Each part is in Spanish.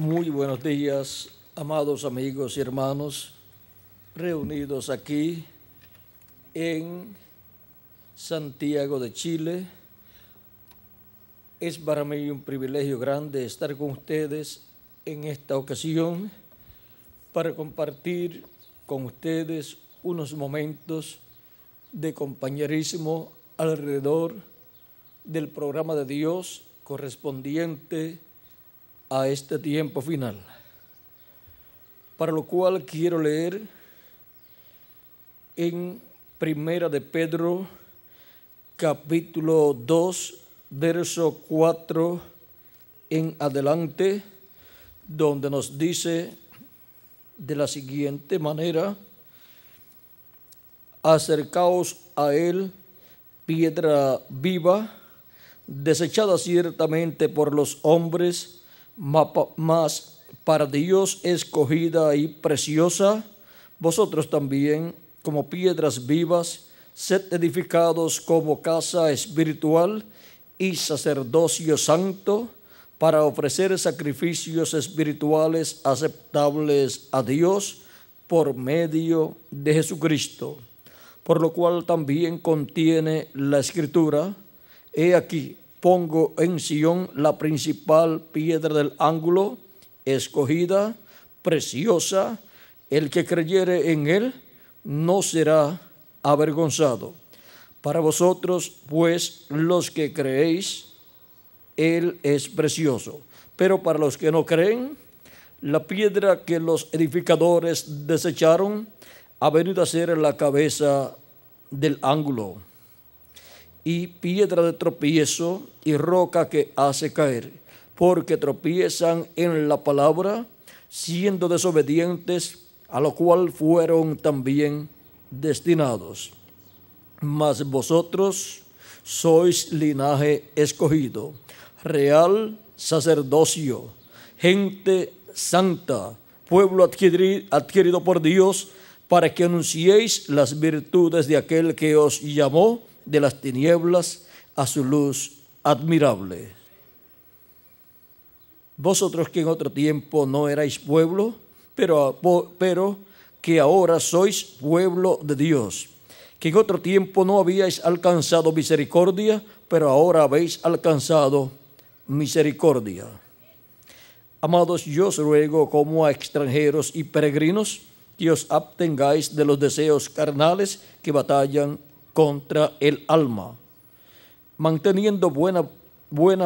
Muy buenos días, amados amigos y hermanos, reunidos aquí en Santiago de Chile. Es para mí un privilegio grande estar con ustedes en esta ocasión para compartir con ustedes unos momentos de compañerismo alrededor del programa de Dios correspondiente a este tiempo final, para lo cual quiero leer en Primera de Pedro, capítulo 2, verso 4 en adelante, donde nos dice de la siguiente manera: acercaos a él, piedra viva, desechada ciertamente por los hombres, mas para Dios escogida y preciosa. Vosotros también, como piedras vivas, sed edificados como casa espiritual y sacerdocio santo, para ofrecer sacrificios espirituales aceptables a Dios por medio de Jesucristo. Por lo cual también contiene la Escritura: he aquí, pongo en Sión la principal piedra del ángulo, escogida, preciosa. El que creyere en él no será avergonzado. Para vosotros, pues, los que creéis, él es precioso. Pero para los que no creen, la piedra que los edificadores desecharon ha venido a ser la cabeza del ángulo, y piedra de tropiezo y roca que hace caer, porque tropiezan en la palabra, siendo desobedientes, a lo cual fueron también destinados. Mas vosotros sois linaje escogido, real sacerdocio, gente santa, pueblo adquirido por Dios, para que anunciéis las virtudes de aquel que os llamó de las tinieblas a su luz admirable. Vosotros que en otro tiempo no erais pueblo, pero que ahora sois pueblo de Dios, que en otro tiempo no habíais alcanzado misericordia, pero ahora habéis alcanzado misericordia. Amados, yo os ruego como a extranjeros y peregrinos que os abstengáis de los deseos carnales que batallan contra el alma, manteniendo buena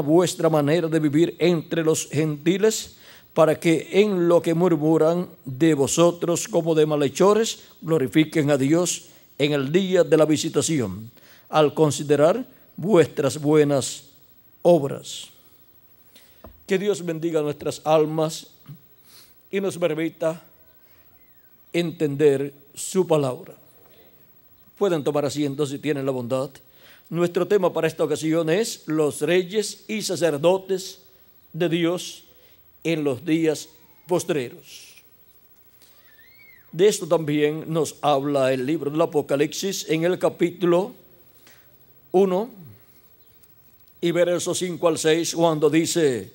vuestra manera de vivir entre los gentiles, para que en lo que murmuran de vosotros como de malhechores, glorifiquen a Dios en el día de la visitación, al considerar vuestras buenas obras. Que Dios bendiga nuestras almas y nos permita entender su palabra. Pueden tomar asiento si tienen la bondad. Nuestro tema para esta ocasión es los reyes y sacerdotes de Dios en los días postreros. De esto también nos habla el libro del Apocalipsis en el capítulo 1 y versos 5 al 6, cuando dice: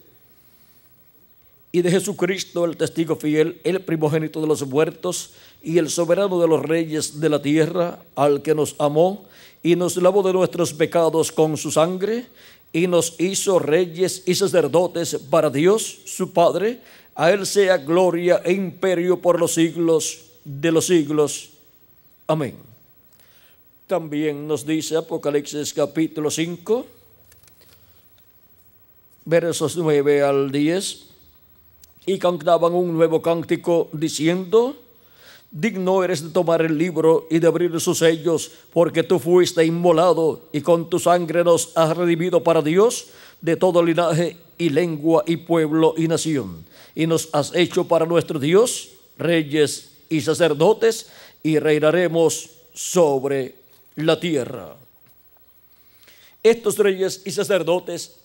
y de Jesucristo, el testigo fiel, el primogénito de los muertos y el soberano de los reyes de la tierra, al que nos amó y nos lavó de nuestros pecados con su sangre, y nos hizo reyes y sacerdotes para Dios su Padre. A él sea gloria e imperio por los siglos de los siglos. Amén. También nos dice Apocalipsis capítulo 5, versos 9 al 10, y cantaban un nuevo cántico diciendo: digno eres de tomar el libro y de abrir sus sellos, porque tú fuiste inmolado y con tu sangre nos has redimido para Dios de todo linaje y lengua y pueblo y nación, y nos has hecho para nuestro Dios reyes y sacerdotes, y reinaremos sobre la tierra. Estos reyes y sacerdotes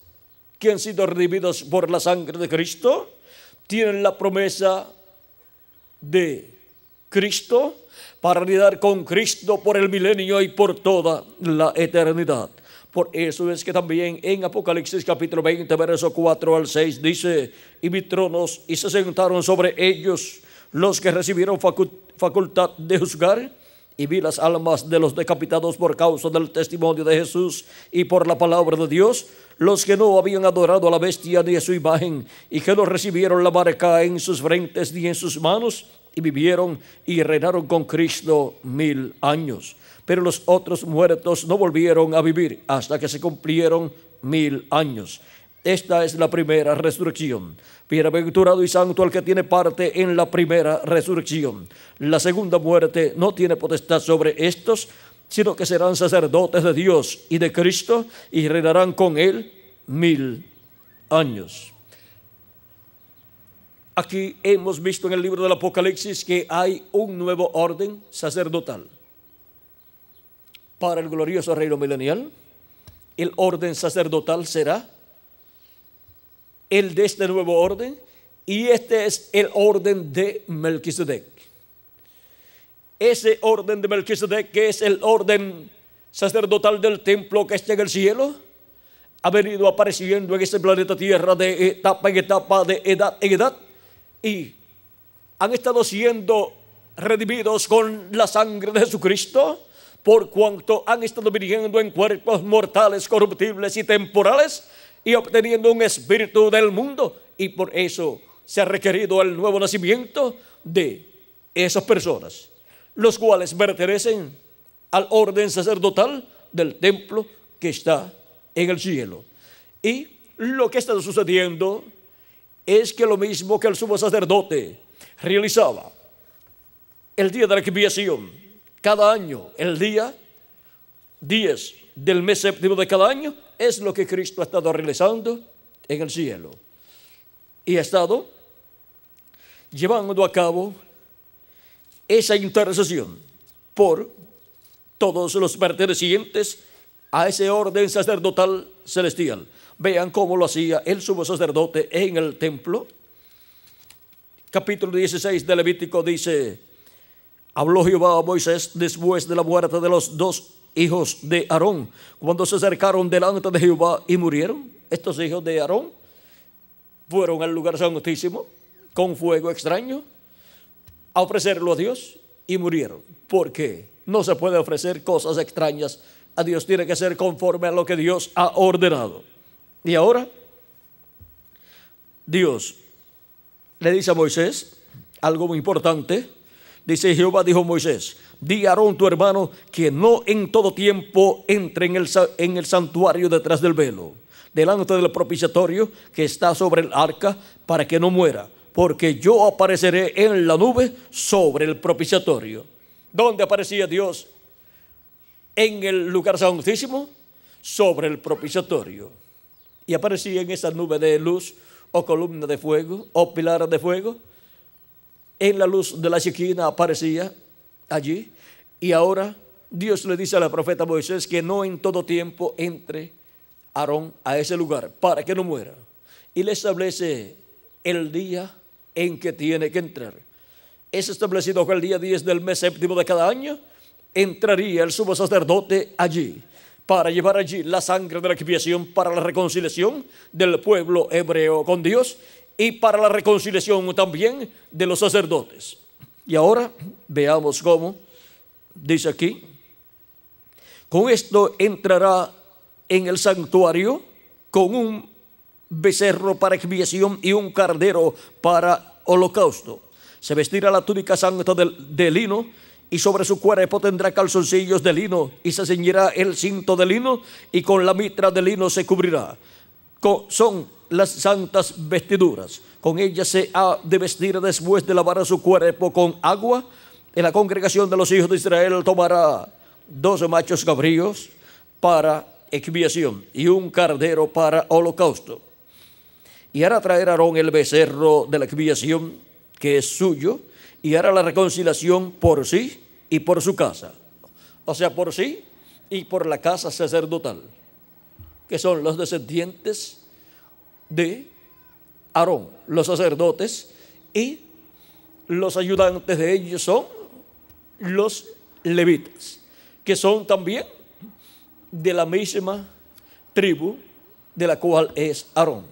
que han sido redimidos por la sangre de Cristo tienen la promesa de Cristo para lidiar con Cristo por el milenio y por toda la eternidad. Por eso es que también en Apocalipsis capítulo 20, verso 4 al 6 dice: y vi tronos, y se sentaron sobre ellos los que recibieron facultad de juzgar, y vi las almas de los decapitados por causa del testimonio de Jesús y por la palabra de Dios, los que no habían adorado a la bestia ni a su imagen, y que no recibieron la marca en sus frentes ni en sus manos, y vivieron y reinaron con Cristo 1000 años. Pero los otros muertos no volvieron a vivir hasta que se cumplieron 1000 años. Esta es la primera resurrección. Bienaventurado y santo el que tiene parte en la primera resurrección. La segunda muerte no tiene potestad sobre estos, sino que serán sacerdotes de Dios y de Cristo y reinarán con él 1000 años. Aquí hemos visto en el libro del Apocalipsis que hay un nuevo orden sacerdotal. Para el glorioso reino milenial, el orden sacerdotal será el de este nuevo orden, y este es el orden de Melquisedec. Ese orden de Melquisedec, que es el orden sacerdotal del templo que está en el cielo, ha venido apareciendo en este planeta Tierra de etapa en etapa, de edad en edad, y han estado siendo redimidos con la sangre de Jesucristo, por cuanto han estado viniendo en cuerpos mortales, corruptibles y temporales, y obteniendo un espíritu del mundo, y por eso se ha requerido el nuevo nacimiento de esas personas, los cuales pertenecen al orden sacerdotal del templo que está en el cielo. Y lo que está sucediendo es que lo mismo que el sumo sacerdote realizaba el día de la expiación, cada año, el día 10 del mes séptimo de cada año, es lo que Cristo ha estado realizando en el cielo. Y ha estado llevando a cabo esa intercesión por todos los pertenecientes a ese orden sacerdotal celestial. Vean cómo lo hacía el sumo sacerdote en el templo. Capítulo 16 de Levítico dice: habló Jehová a Moisés después de la muerte de los dos hijos de Aarón, cuando se acercaron delante de Jehová y murieron. Estos hijos de Aarón fueron al lugar santísimo con fuego extraño a ofrecerlo a Dios y murieron, porque no se puede ofrecer cosas extrañas a Dios, tiene que ser conforme a lo que Dios ha ordenado. Y ahora Dios le dice a Moisés algo muy importante. Dice: Jehová dijo a Moisés: di a Aarón tu hermano que no en todo tiempo entre en el santuario detrás del velo, delante del propiciatorio que está sobre el arca, para que no muera, porque yo apareceré en la nube sobre el propiciatorio. ¿Dónde aparecía Dios? En el lugar santísimo, sobre el propiciatorio. Y aparecía en esa nube de luz, o columna de fuego, o pilar de fuego. En la luz de la shekinah aparecía allí. Y ahora Dios le dice al profeta Moisés que no en todo tiempo entre Aarón a ese lugar, para que no muera. Y le establece el día en que tiene que entrar. Es establecido que el día 10 del mes séptimo de cada año entraría el sumo sacerdote allí, para llevar allí la sangre de la expiación para la reconciliación del pueblo hebreo con Dios, y para la reconciliación también de los sacerdotes. Y ahora veamos cómo dice aquí: con esto entrará en el santuario con un becerro para expiación y un cordero para holocausto. Se vestirá la túnica santa de lino, y sobre su cuerpo tendrá calzoncillos de lino, y se ceñirá el cinto de lino, y con la mitra de lino se cubrirá. Son las santas vestiduras. Con ellas se ha de vestir después de lavar su cuerpo con agua. En la congregación de los hijos de Israel tomará 12 machos cabríos para expiación y un cordero para holocausto. Y hará traer a Aarón el becerro de la expiación, que es suyo, y hará la reconciliación por sí y por su casa. O sea, por sí y por la casa sacerdotal, que son los descendientes de Aarón. Los sacerdotes y los ayudantes de ellos son los levitas, que son también de la misma tribu de la cual es Aarón.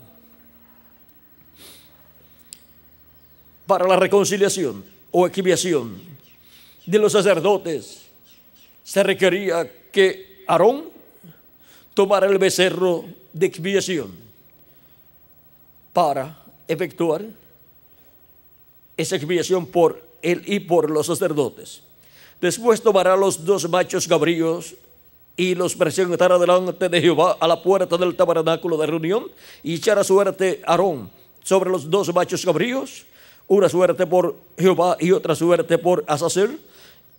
Para la reconciliación o expiación de los sacerdotes se requería que Aarón tomara el becerro de expiación para efectuar esa expiación por él y por los sacerdotes. Después tomará los dos machos cabríos y los presentará delante de Jehová a la puerta del tabernáculo de reunión, y echará suerte Aarón sobre los dos machos cabríos, una suerte por Jehová y otra suerte por Azazel,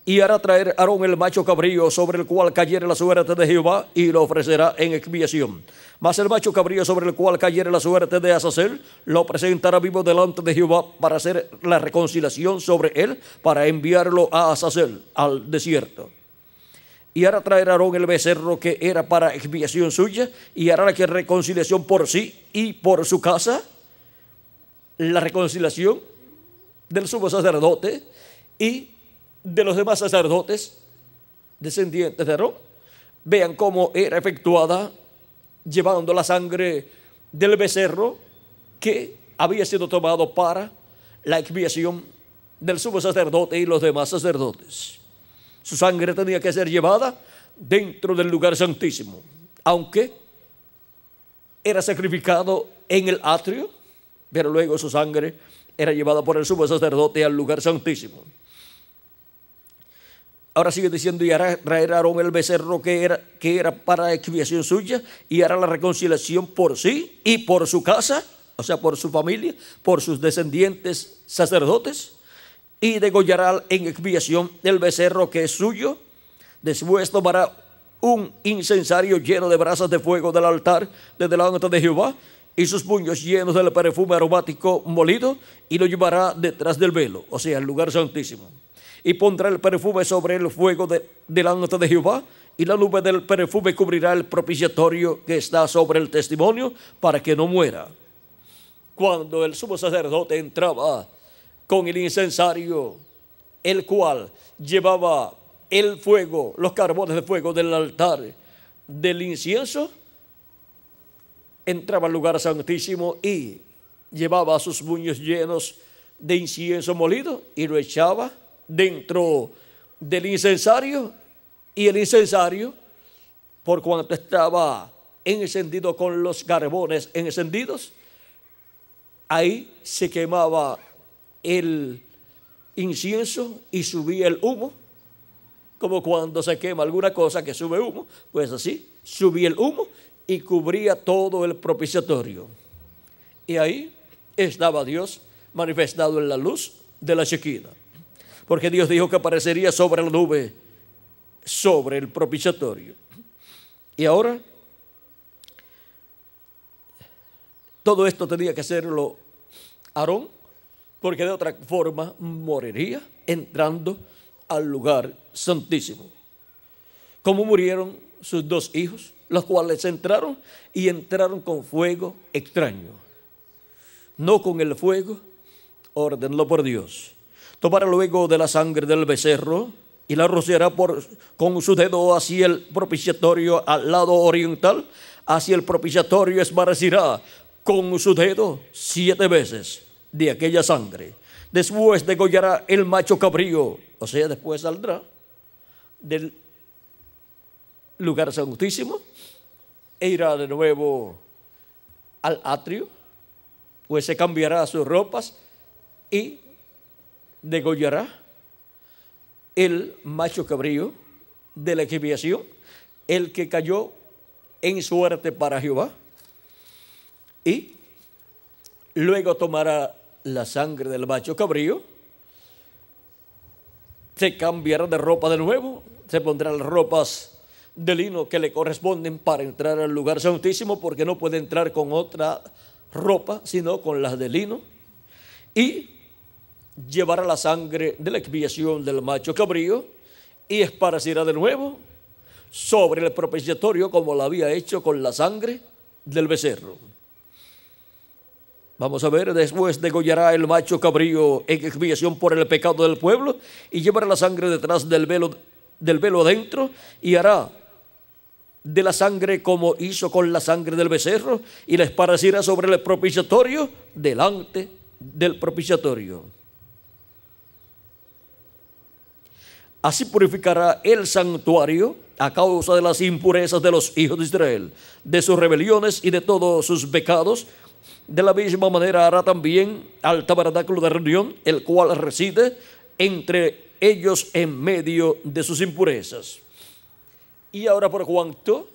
y hará traer Aarón el macho cabrío sobre el cual cayere la suerte de Jehová, y lo ofrecerá en expiación. Mas el macho cabrío sobre el cual cayere la suerte de Azazel lo presentará vivo delante de Jehová para hacer la reconciliación sobre él, para enviarlo a Azazel al desierto. Y hará traer Aarón el becerro que era para expiación suya, y hará la reconciliación por sí y por su casa, la reconciliación del sumo sacerdote y de los demás sacerdotes descendientes de Aarón. Vean cómo era efectuada, llevando la sangre del becerro que había sido tomado para la expiación del sumo sacerdote y los demás sacerdotes. Su sangre tenía que ser llevada dentro del lugar santísimo, aunque era sacrificado en el atrio, pero luego su sangre era llevada por el sumo sacerdote al lugar santísimo. Ahora sigue diciendo, y hará traer Aarón el becerro que era para expiación suya, y hará la reconciliación por sí y por su casa, o sea, por su familia, por sus descendientes sacerdotes, y degollará en expiación el becerro que es suyo. Después tomará un incensario lleno de brasas de fuego del altar de delante de Jehová, y sus puños llenos del perfume aromático molido, y lo llevará detrás del velo, o sea, el lugar santísimo. Y pondrá el perfume sobre el fuego delante de Jehová, y la nube del perfume cubrirá el propiciatorio que está sobre el testimonio, para que no muera. Cuando el sumo sacerdote entraba con el incensario, el cual llevaba el fuego, los carbones de fuego del altar del incienso, entraba al lugar santísimo y llevaba sus puños llenos de incienso molido, y lo echaba dentro del incensario, y el incensario, por cuanto estaba encendido con los carbones encendidos, ahí se quemaba el incienso y subía el humo, como cuando se quema alguna cosa que sube humo, pues así subía el humo y cubría todo el propiciatorio. Y ahí estaba Dios manifestado en la luz de la Shekinah, porque Dios dijo que aparecería sobre la nube, sobre el propiciatorio. Y ahora, todo esto tenía que hacerlo Aarón, porque de otra forma moriría entrando al lugar santísimo. Como murieron sus dos hijos, los cuales entraron y entraron con fuego extraño, no con el fuego ordenado por Dios. Tomará luego de la sangre del becerro y la rociará con su dedo hacia el propiciatorio al lado oriental, hacia el propiciatorio esparcirá con su dedo 7 veces de aquella sangre. Después degollará el macho cabrío, o sea, después saldrá del lugar santísimo e irá de nuevo al atrio, pues se cambiará sus ropas y degollará el macho cabrío de la expiación, el que cayó en suerte para Jehová, y luego tomará la sangre del macho cabrío, se cambiará de ropa de nuevo, se pondrán las ropas de lino que le corresponden para entrar al lugar santísimo, porque no puede entrar con otra ropa sino con las de lino, y llevará la sangre de la expiación del macho cabrío y esparcirá de nuevo sobre el propiciatorio como lo había hecho con la sangre del becerro. Vamos a ver, después degollará el macho cabrío en expiación por el pecado del pueblo y llevará la sangre detrás del velo adentro y hará de la sangre como hizo con la sangre del becerro y la esparcirá sobre el propiciatorio delante del propiciatorio. Así purificará el santuario a causa de las impurezas de los hijos de Israel, de sus rebeliones y de todos sus pecados. De la misma manera hará también al tabernáculo de reunión, el cual reside entre ellos en medio de sus impurezas. Y ahora, por cuanto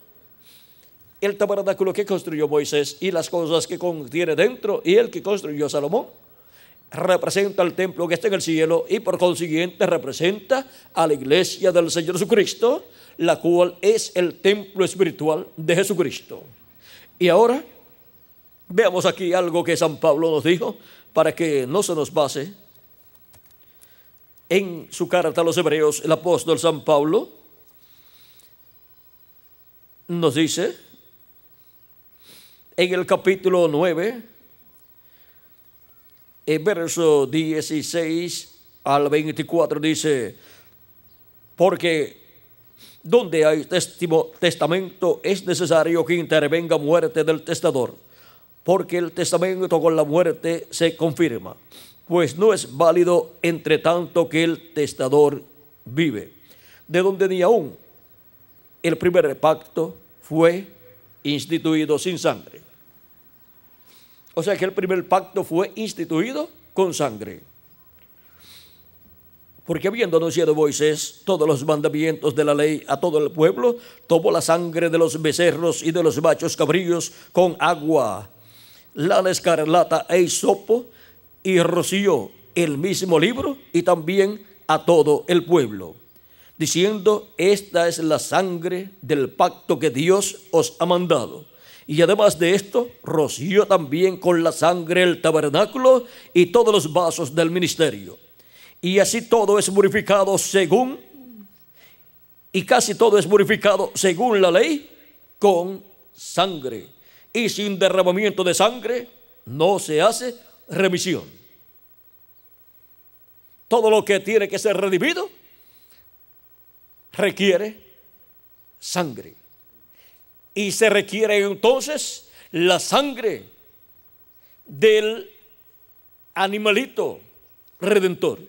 el tabernáculo que construyó Moisés y las cosas que contiene dentro y el que construyó Salomón representa el templo que está en el cielo y por consiguiente representa a la iglesia del Señor Jesucristo, la cual es el templo espiritual de Jesucristo. Y ahora veamos aquí algo que San Pablo nos dijo para que no se nos pase. En su carta a los hebreos, el apóstol San Pablo nos dice en el capítulo 9, el verso 16 al 24, dice: porque donde hay testamento es necesario que intervenga muerte del testador, porque el testamento con la muerte se confirma, pues no es válido entre tanto que el testador vive, de donde ni aún el primer pacto fue instituido sin sangre. O sea que el primer pacto fue instituido con sangre. Porque habiendo anunciado Moisés todos los mandamientos de la ley a todo el pueblo, tomó la sangre de los becerros y de los machos cabríos con agua, lana escarlata e hisopo, y roció el mismo libro y también a todo el pueblo, diciendo: esta es la sangre del pacto que Dios os ha mandado. Y además de esto, roció también con la sangre el tabernáculo y todos los vasos del ministerio. Y así todo es purificado según, y casi todo es purificado según la ley, con sangre. Y sin derramamiento de sangre no se hace remisión. Todo lo que tiene que ser redimido requiere sangre. Y se requiere entonces la sangre del animalito redentor.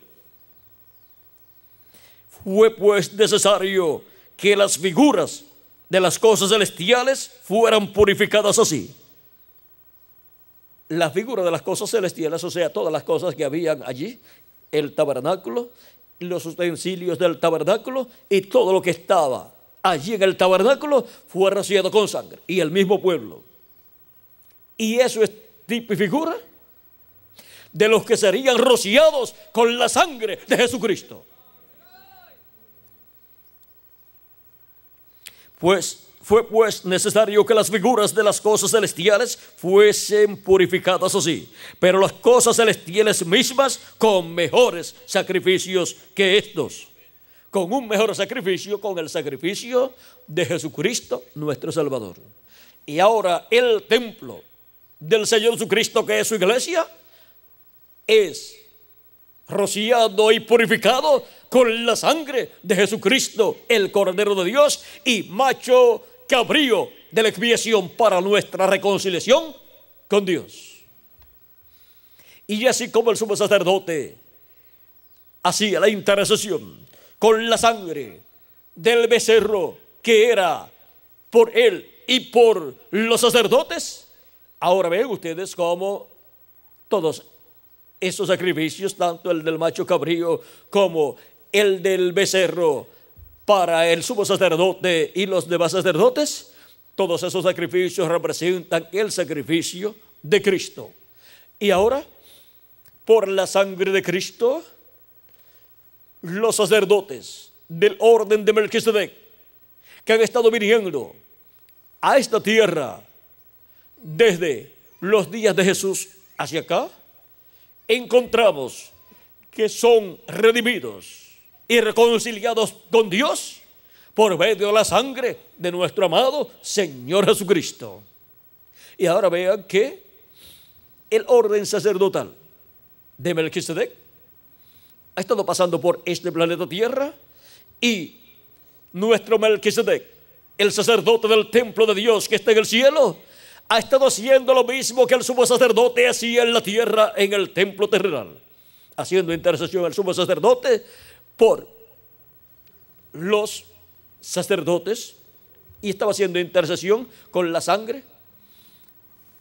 Fue pues necesario que las figuras de las cosas celestiales fueran purificadas así. La figura de las cosas celestiales, o sea, todas las cosas que habían allí, el tabernáculo, los utensilios del tabernáculo y todo lo que estaba allí en el tabernáculo fue rociado con sangre, y el mismo pueblo. Y eso es tipo y figura de los que serían rociados con la sangre de Jesucristo. Pues fue pues necesario que las figuras de las cosas celestiales fuesen purificadas así, pero las cosas celestiales mismas con mejores sacrificios que estos, con un mejor sacrificio, con el sacrificio de Jesucristo nuestro Salvador. Y ahora el templo del Señor Jesucristo, que es su iglesia, es rociado y purificado con la sangre de Jesucristo, el Cordero de Dios y macho cabrío de la expiación para nuestra reconciliación con Dios. Y así como el sumo sacerdote hacía la intercesión con la sangre del becerro que era por él y por los sacerdotes, ahora ven ustedes cómo todos esos sacrificios, tanto el del macho cabrío como el del becerro para el sumo sacerdote y los demás sacerdotes, todos esos sacrificios representan el sacrificio de Cristo. Y ahora, por la sangre de Cristo, los sacerdotes del orden de Melquisedec, que han estado viniendo a esta tierra desde los días de Jesús hacia acá, encontramos que son redimidos y reconciliados con Dios por medio de la sangre de nuestro amado Señor Jesucristo. Y ahora vean que el orden sacerdotal de Melquisedec ha estado pasando por este planeta Tierra, y nuestro Melquisedec el sacerdote del templo de Dios que está en el cielo, ha estado haciendo lo mismo que el sumo sacerdote hacía en la tierra, en el templo terrenal, haciendo intercesión al sumo sacerdote por los sacerdotes, y estaba haciendo intercesión con la sangre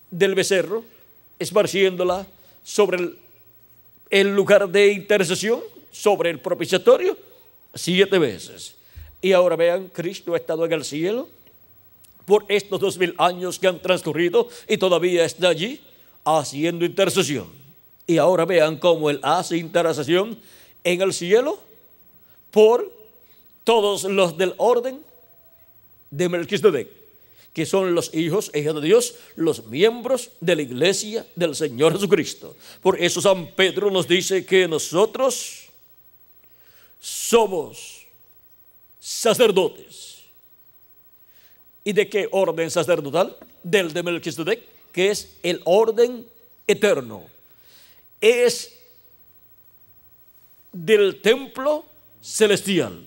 del becerro, esparciéndola sobre el lugar de intercesión, sobre el propiciatorio, 7 veces. Y ahora vean, Cristo ha estado en el cielo por estos 2000 años que han transcurrido y todavía está allí haciendo intercesión. Y ahora vean cómo Él hace intercesión en el cielo por todos los del orden de Melquisedec, que son los hijos e hijas de Dios, los miembros de la iglesia del Señor Jesucristo. Por eso San Pedro nos dice que nosotros somos sacerdotes. ¿Y de qué orden sacerdotal? Del de Melquisedec, que es el orden eterno. Es del templo celestial.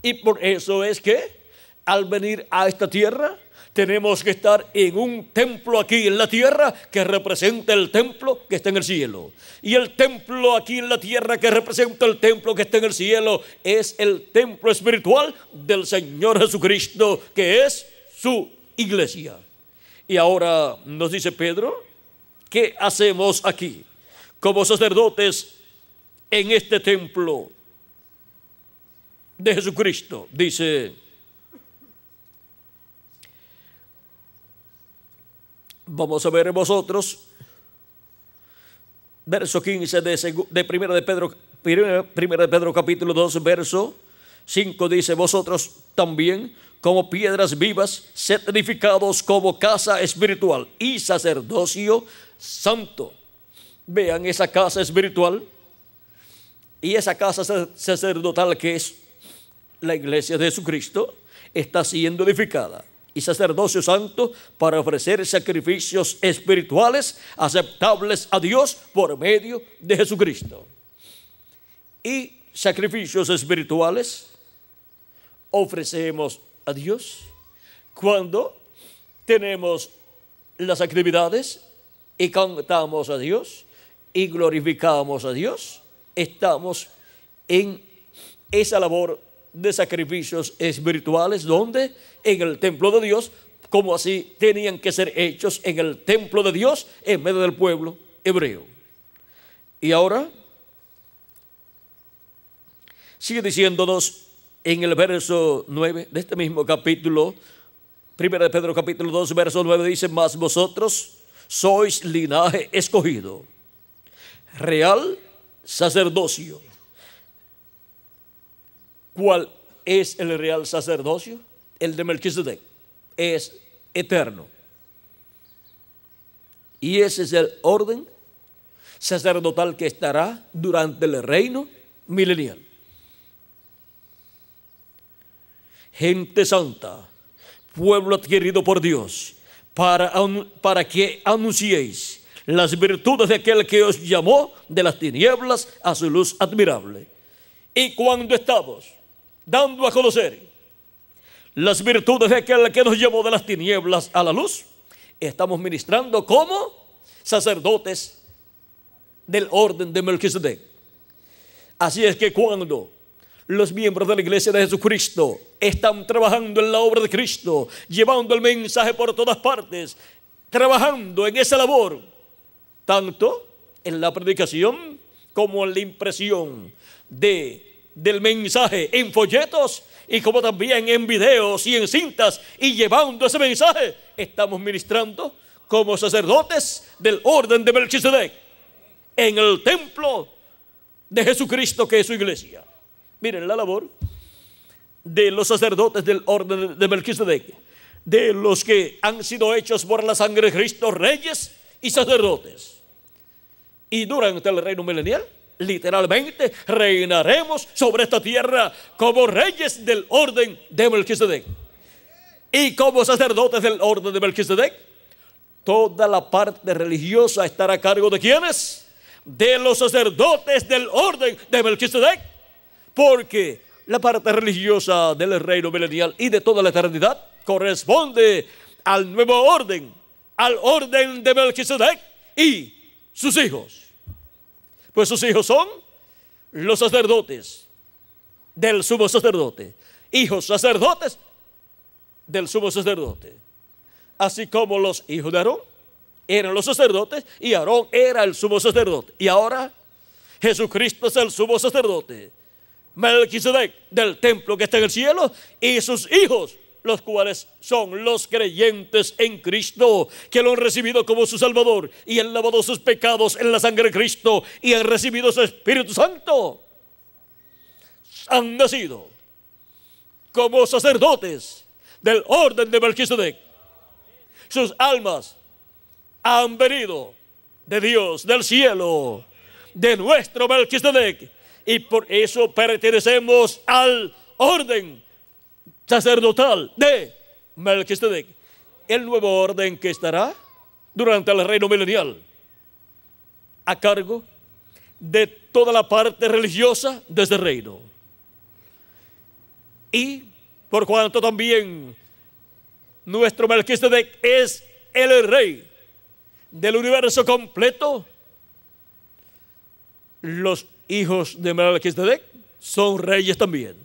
Y por eso es que al venir a esta tierra tenemos que estar en un templo aquí en la tierra que representa el templo que está en el cielo. Y el templo aquí en la tierra que representa el templo que está en el cielo es el templo espiritual del Señor Jesucristo, que es su iglesia. Y ahora nos dice Pedro, ¿qué hacemos aquí como sacerdotes en este templo de Jesucristo? Dice: vamos a ver vosotros, verso 15 de 1 de Pedro capítulo 2, verso 5, dice: vosotros también, como piedras vivas, sed edificados como casa espiritual y sacerdocio santo. Vean esa casa espiritual y esa casa sacerdotal que es la iglesia de Jesucristo está siendo edificada. Y sacerdocio santo para ofrecer sacrificios espirituales aceptables a Dios por medio de Jesucristo. Y sacrificios espirituales ofrecemos a Dios cuando tenemos las actividades y cantamos a Dios y glorificamos a Dios. Estamos en esa labor de sacrificios espirituales, donde en el templo de Dios, como así tenían que ser hechos en el templo de Dios en medio del pueblo hebreo. Y ahora sigue diciéndonos en el verso 9 de este mismo capítulo, 1 de Pedro capítulo 2, verso 9, dice: mas vosotros sois linaje escogido, real sacerdocio. ¿Cuál es el real sacerdocio? El de Melquisedec. Es eterno. Y ese es el orden sacerdotal que estará durante el reino milenial. Gente santa, pueblo adquirido por Dios, para que anunciéis las virtudes de aquel que os llamó de las tinieblas a su luz admirable. Y cuando estamos dando a conocer las virtudes de aquel que nos llevó de las tinieblas a la luz, estamos ministrando como sacerdotes del orden de Melquisedec. Así es que cuando los miembros de la iglesia de Jesucristo están trabajando en la obra de Cristo, llevando el mensaje por todas partes, trabajando en esa labor, tanto en la predicación como en la impresión del mensaje en folletos, y como también en videos y en cintas, y llevando ese mensaje, estamos ministrando como sacerdotes del orden de Melquisedec en el templo de Jesucristo, que es su iglesia. Miren la labor de los sacerdotes del orden de Melquisedec, de los que han sido hechos por la sangre de Cristo reyes y sacerdotes. Y durante el reino milenial, literalmente, reinaremos sobre esta tierra como reyes del orden de Melquisedec. Y como sacerdotes del orden de Melquisedec, toda la parte religiosa estará a cargo de ¿quiénes? De los sacerdotes del orden de Melquisedec. Porque la parte religiosa del reino milenial y de toda la eternidad corresponde al nuevo orden, al orden de Melquisedec y sus hijos. Pues sus hijos son los sacerdotes del sumo sacerdote, hijos sacerdotes del sumo sacerdote. Así como los hijos de Aarón eran los sacerdotes y Aarón era el sumo sacerdote. Y ahora Jesucristo es el sumo sacerdote, Melquisedec del templo que está en el cielo y sus hijos, los cuales son los creyentes en Cristo, que lo han recibido como su Salvador y han lavado sus pecados en la sangre de Cristo y han recibido su Espíritu Santo. Han nacido como sacerdotes del orden de Melquisedec. Sus almas han venido de Dios, del cielo, de nuestro Melquisedec, y por eso pertenecemos al orden sacerdotal de Melquisedec, el nuevo orden que estará durante el reino milenial a cargo de toda la parte religiosa de este reino. Y por cuanto también nuestro Melquisedec es el rey del universo completo, los hijos de Melquisedec son reyes también.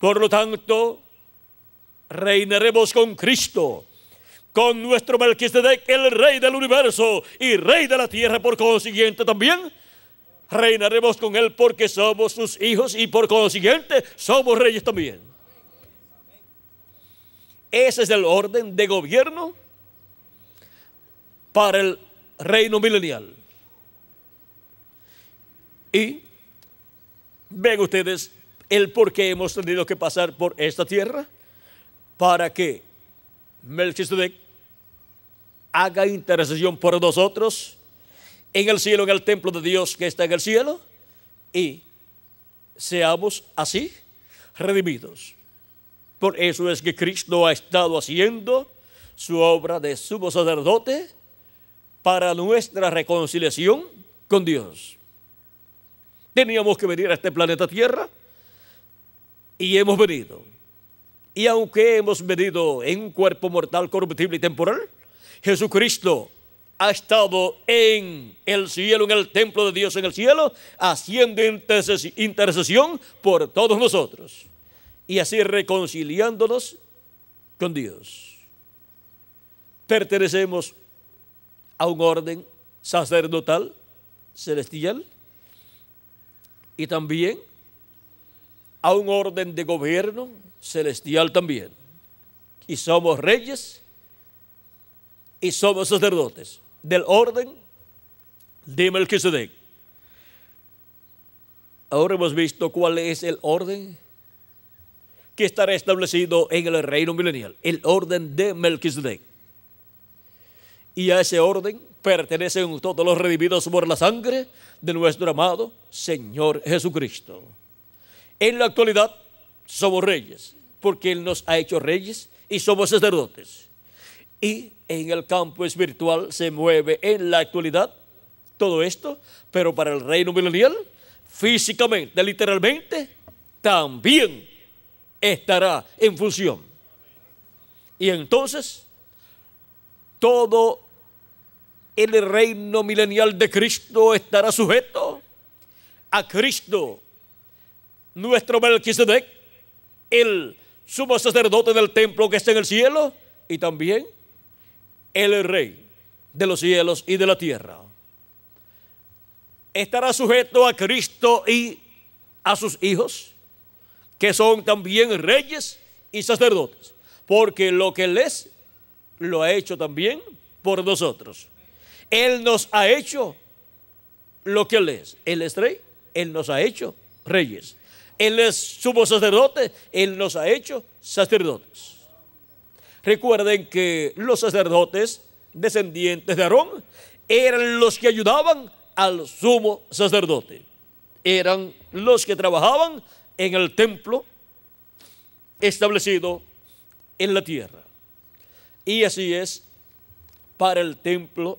Por lo tanto, reinaremos con Cristo, con nuestro Melquisedec, el rey del universo y rey de la tierra. Por consiguiente también reinaremos con él, porque somos sus hijos y por consiguiente somos reyes también. Ese es el orden de gobierno para el reino milenial. Y ven ustedes el por qué hemos tenido que pasar por esta tierra para que Melquisedec haga intercesión por nosotros en el cielo, en el templo de Dios que está en el cielo, y seamos así redimidos. Por eso es que Cristo ha estado haciendo su obra de sumo sacerdote para nuestra reconciliación con Dios. Teníamos que venir a este planeta Tierra y hemos venido. Y aunque hemos venido en un cuerpo mortal, corruptible y temporal, Jesucristo ha estado en el cielo, en el templo de Dios en el cielo, haciendo intercesión por todos nosotros y así reconciliándonos con Dios. Pertenecemos a un orden sacerdotal celestial y también a un orden de gobierno celestial también. Y somos reyes y somos sacerdotes del orden de Melquisedec. Ahora hemos visto cuál es el orden que estará establecido en el reino milenial, el orden de Melquisedec. Y a ese orden pertenecen todos los redimidos por la sangre de nuestro amado Señor Jesucristo. En la actualidad somos reyes, porque Él nos ha hecho reyes y somos sacerdotes. Y en el campo espiritual se mueve en la actualidad todo esto, pero para el reino milenial, físicamente, literalmente, también estará en función. Y entonces, todo el reino milenial de Cristo estará sujeto a Cristo, nuestro Melquisedec, el sumo sacerdote del templo que está en el cielo y también el rey de los cielos y de la tierra. Estará sujeto a Cristo y a sus hijos, que son también reyes y sacerdotes, porque lo que les lo ha hecho también por nosotros. Él nos ha hecho lo que Él es. Él es rey, Él nos ha hecho reyes. Él es sumo sacerdote, Él nos ha hecho sacerdotes. Recuerden que los sacerdotes descendientes de Aarón eran los que ayudaban al sumo sacerdote. Eran los que trabajaban en el templo establecido en la tierra. Y así es para el templo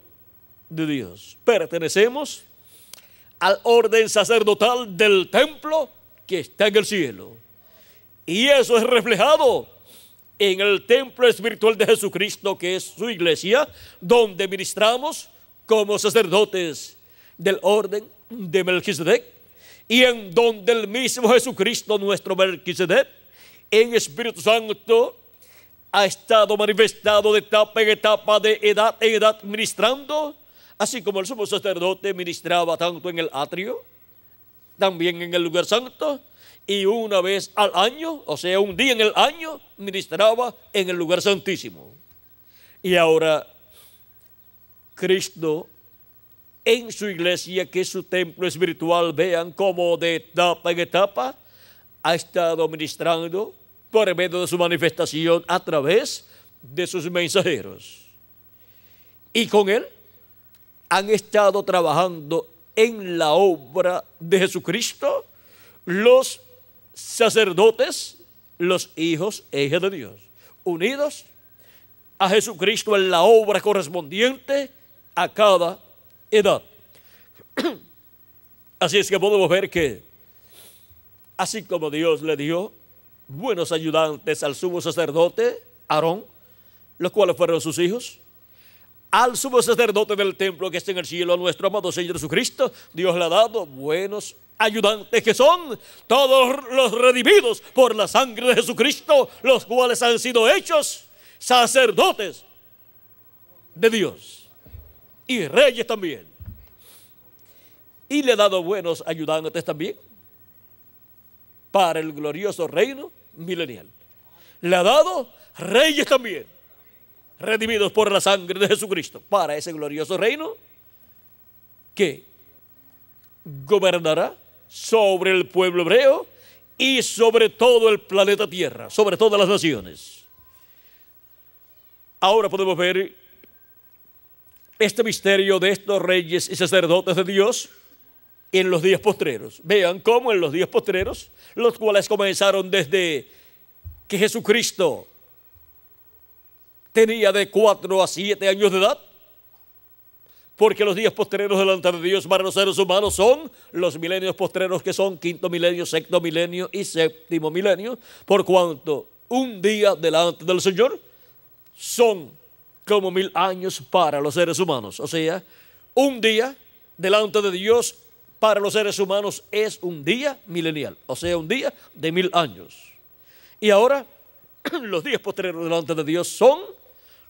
de Dios. Pertenecemos al orden sacerdotal del templo que está en el cielo. Y eso es reflejado en el templo espiritual de Jesucristo, que es su iglesia, donde ministramos como sacerdotes del orden de Melquisedec, y en donde el mismo Jesucristo, nuestro Melquisedec, en Espíritu Santo, ha estado manifestado de etapa en etapa, de edad en edad, ministrando, así como el sumo sacerdote ministraba tanto en el atrio, también en el lugar santo, y una vez al año, o sea, un día en el año, ministraba en el lugar santísimo. Y ahora, Cristo, en su iglesia, que es su templo espiritual, vean cómo de etapa en etapa ha estado ministrando por medio de su manifestación a través de sus mensajeros. Y con él han estado trabajando en la obra de Jesucristo los sacerdotes, los hijos e hijas de Dios, unidos a Jesucristo en la obra correspondiente a cada edad. Así es que podemos ver que, así como Dios le dio buenos ayudantes al sumo sacerdote Aarón, los cuales fueron sus hijos, al sumo sacerdote del templo que está en el cielo, a nuestro amado Señor Jesucristo, Dios le ha dado buenos ayudantes, que son todos los redimidos por la sangre de Jesucristo, los cuales han sido hechos sacerdotes de Dios y reyes también. Y le ha dado buenos ayudantes también para el glorioso reino milenial. Le ha dado reyes también, redimidos por la sangre de Jesucristo, para ese glorioso reino que gobernará sobre el pueblo hebreo y sobre todo el planeta Tierra, sobre todas las naciones. Ahora podemos ver este misterio de estos reyes y sacerdotes de Dios en los días postreros. Vean cómo en los días postreros, los cuales comenzaron desde que Jesucristo tenía de 4 a 7 años de edad, porque los días postreros delante de Dios para los seres humanos son los milenios postreros, que son 5.º milenio, 6.º milenio y 7.º milenio, por cuanto un día delante del Señor son como 1000 años para los seres humanos. O sea, un día delante de Dios para los seres humanos es un día milenial, o sea, un día de 1000 años. Y ahora, los días postreros delante de Dios son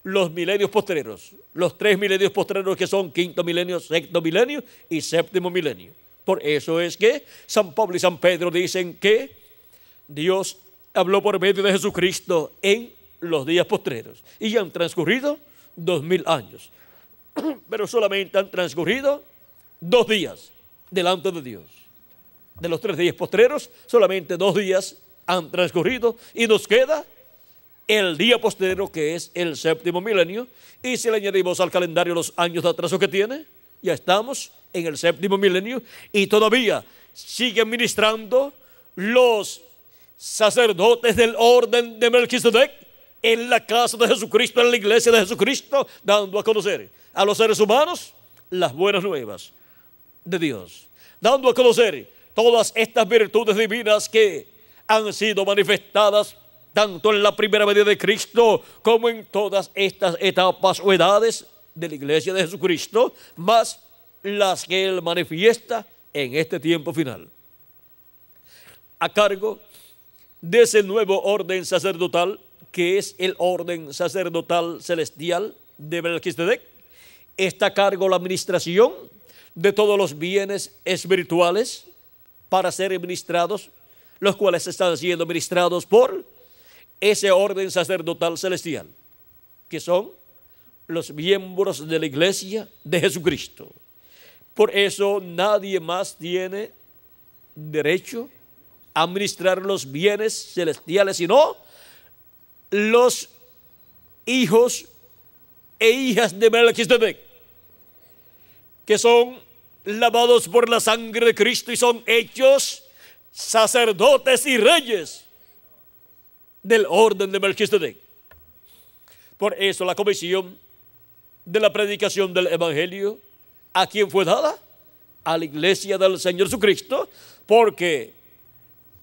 los milenios postreros, los 3 milenios postreros, que son 5.º milenio, 6.º milenio y 7.º milenio. Por eso es que San Pablo y San Pedro dicen que Dios habló por medio de Jesucristo en los días postreros. Y ya han transcurrido 2000 años, pero solamente han transcurrido 2 días delante de Dios. De los 3 días postreros, solamente 2 días han transcurrido y nos queda el día postrero, que es el 7.º milenio, y si le añadimos al calendario los años de atraso que tiene, ya estamos en el 7.º milenio, y todavía siguen ministrando los sacerdotes del orden de Melquisedec en la casa de Jesucristo, en la iglesia de Jesucristo, dando a conocer a los seres humanos las buenas nuevas de Dios, dando a conocer todas estas virtudes divinas que han sido manifestadas tanto en la primera venida de Cristo como en todas estas etapas o edades de la iglesia de Jesucristo, más las que Él manifiesta en este tiempo final. A cargo de ese nuevo orden sacerdotal, que es el orden sacerdotal celestial de Melquisedec, está a cargo la administración de todos los bienes espirituales para ser administrados, los cuales están siendo administrados por ese orden sacerdotal celestial, que son los miembros de la iglesia de Jesucristo. Por eso nadie más tiene derecho a administrar los bienes celestiales, sino los hijos e hijas de Melquisedec, que son lavados por la sangre de Cristo y son hechos sacerdotes y reyes del orden de Melquisedec. Por eso la comisión de la predicación del Evangelio, ¿a quién fue dada? A la iglesia del Señor Jesucristo, porque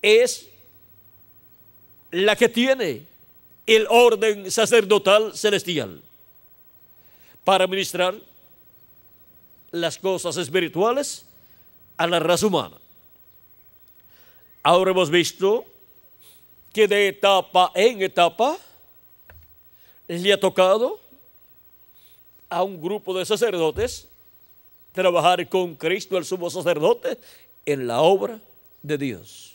es la que tiene el orden sacerdotal celestial para ministrar las cosas espirituales a la raza humana. Ahora hemos visto que de etapa en etapa le ha tocado a un grupo de sacerdotes trabajar con Cristo, el sumo sacerdote, en la obra de Dios.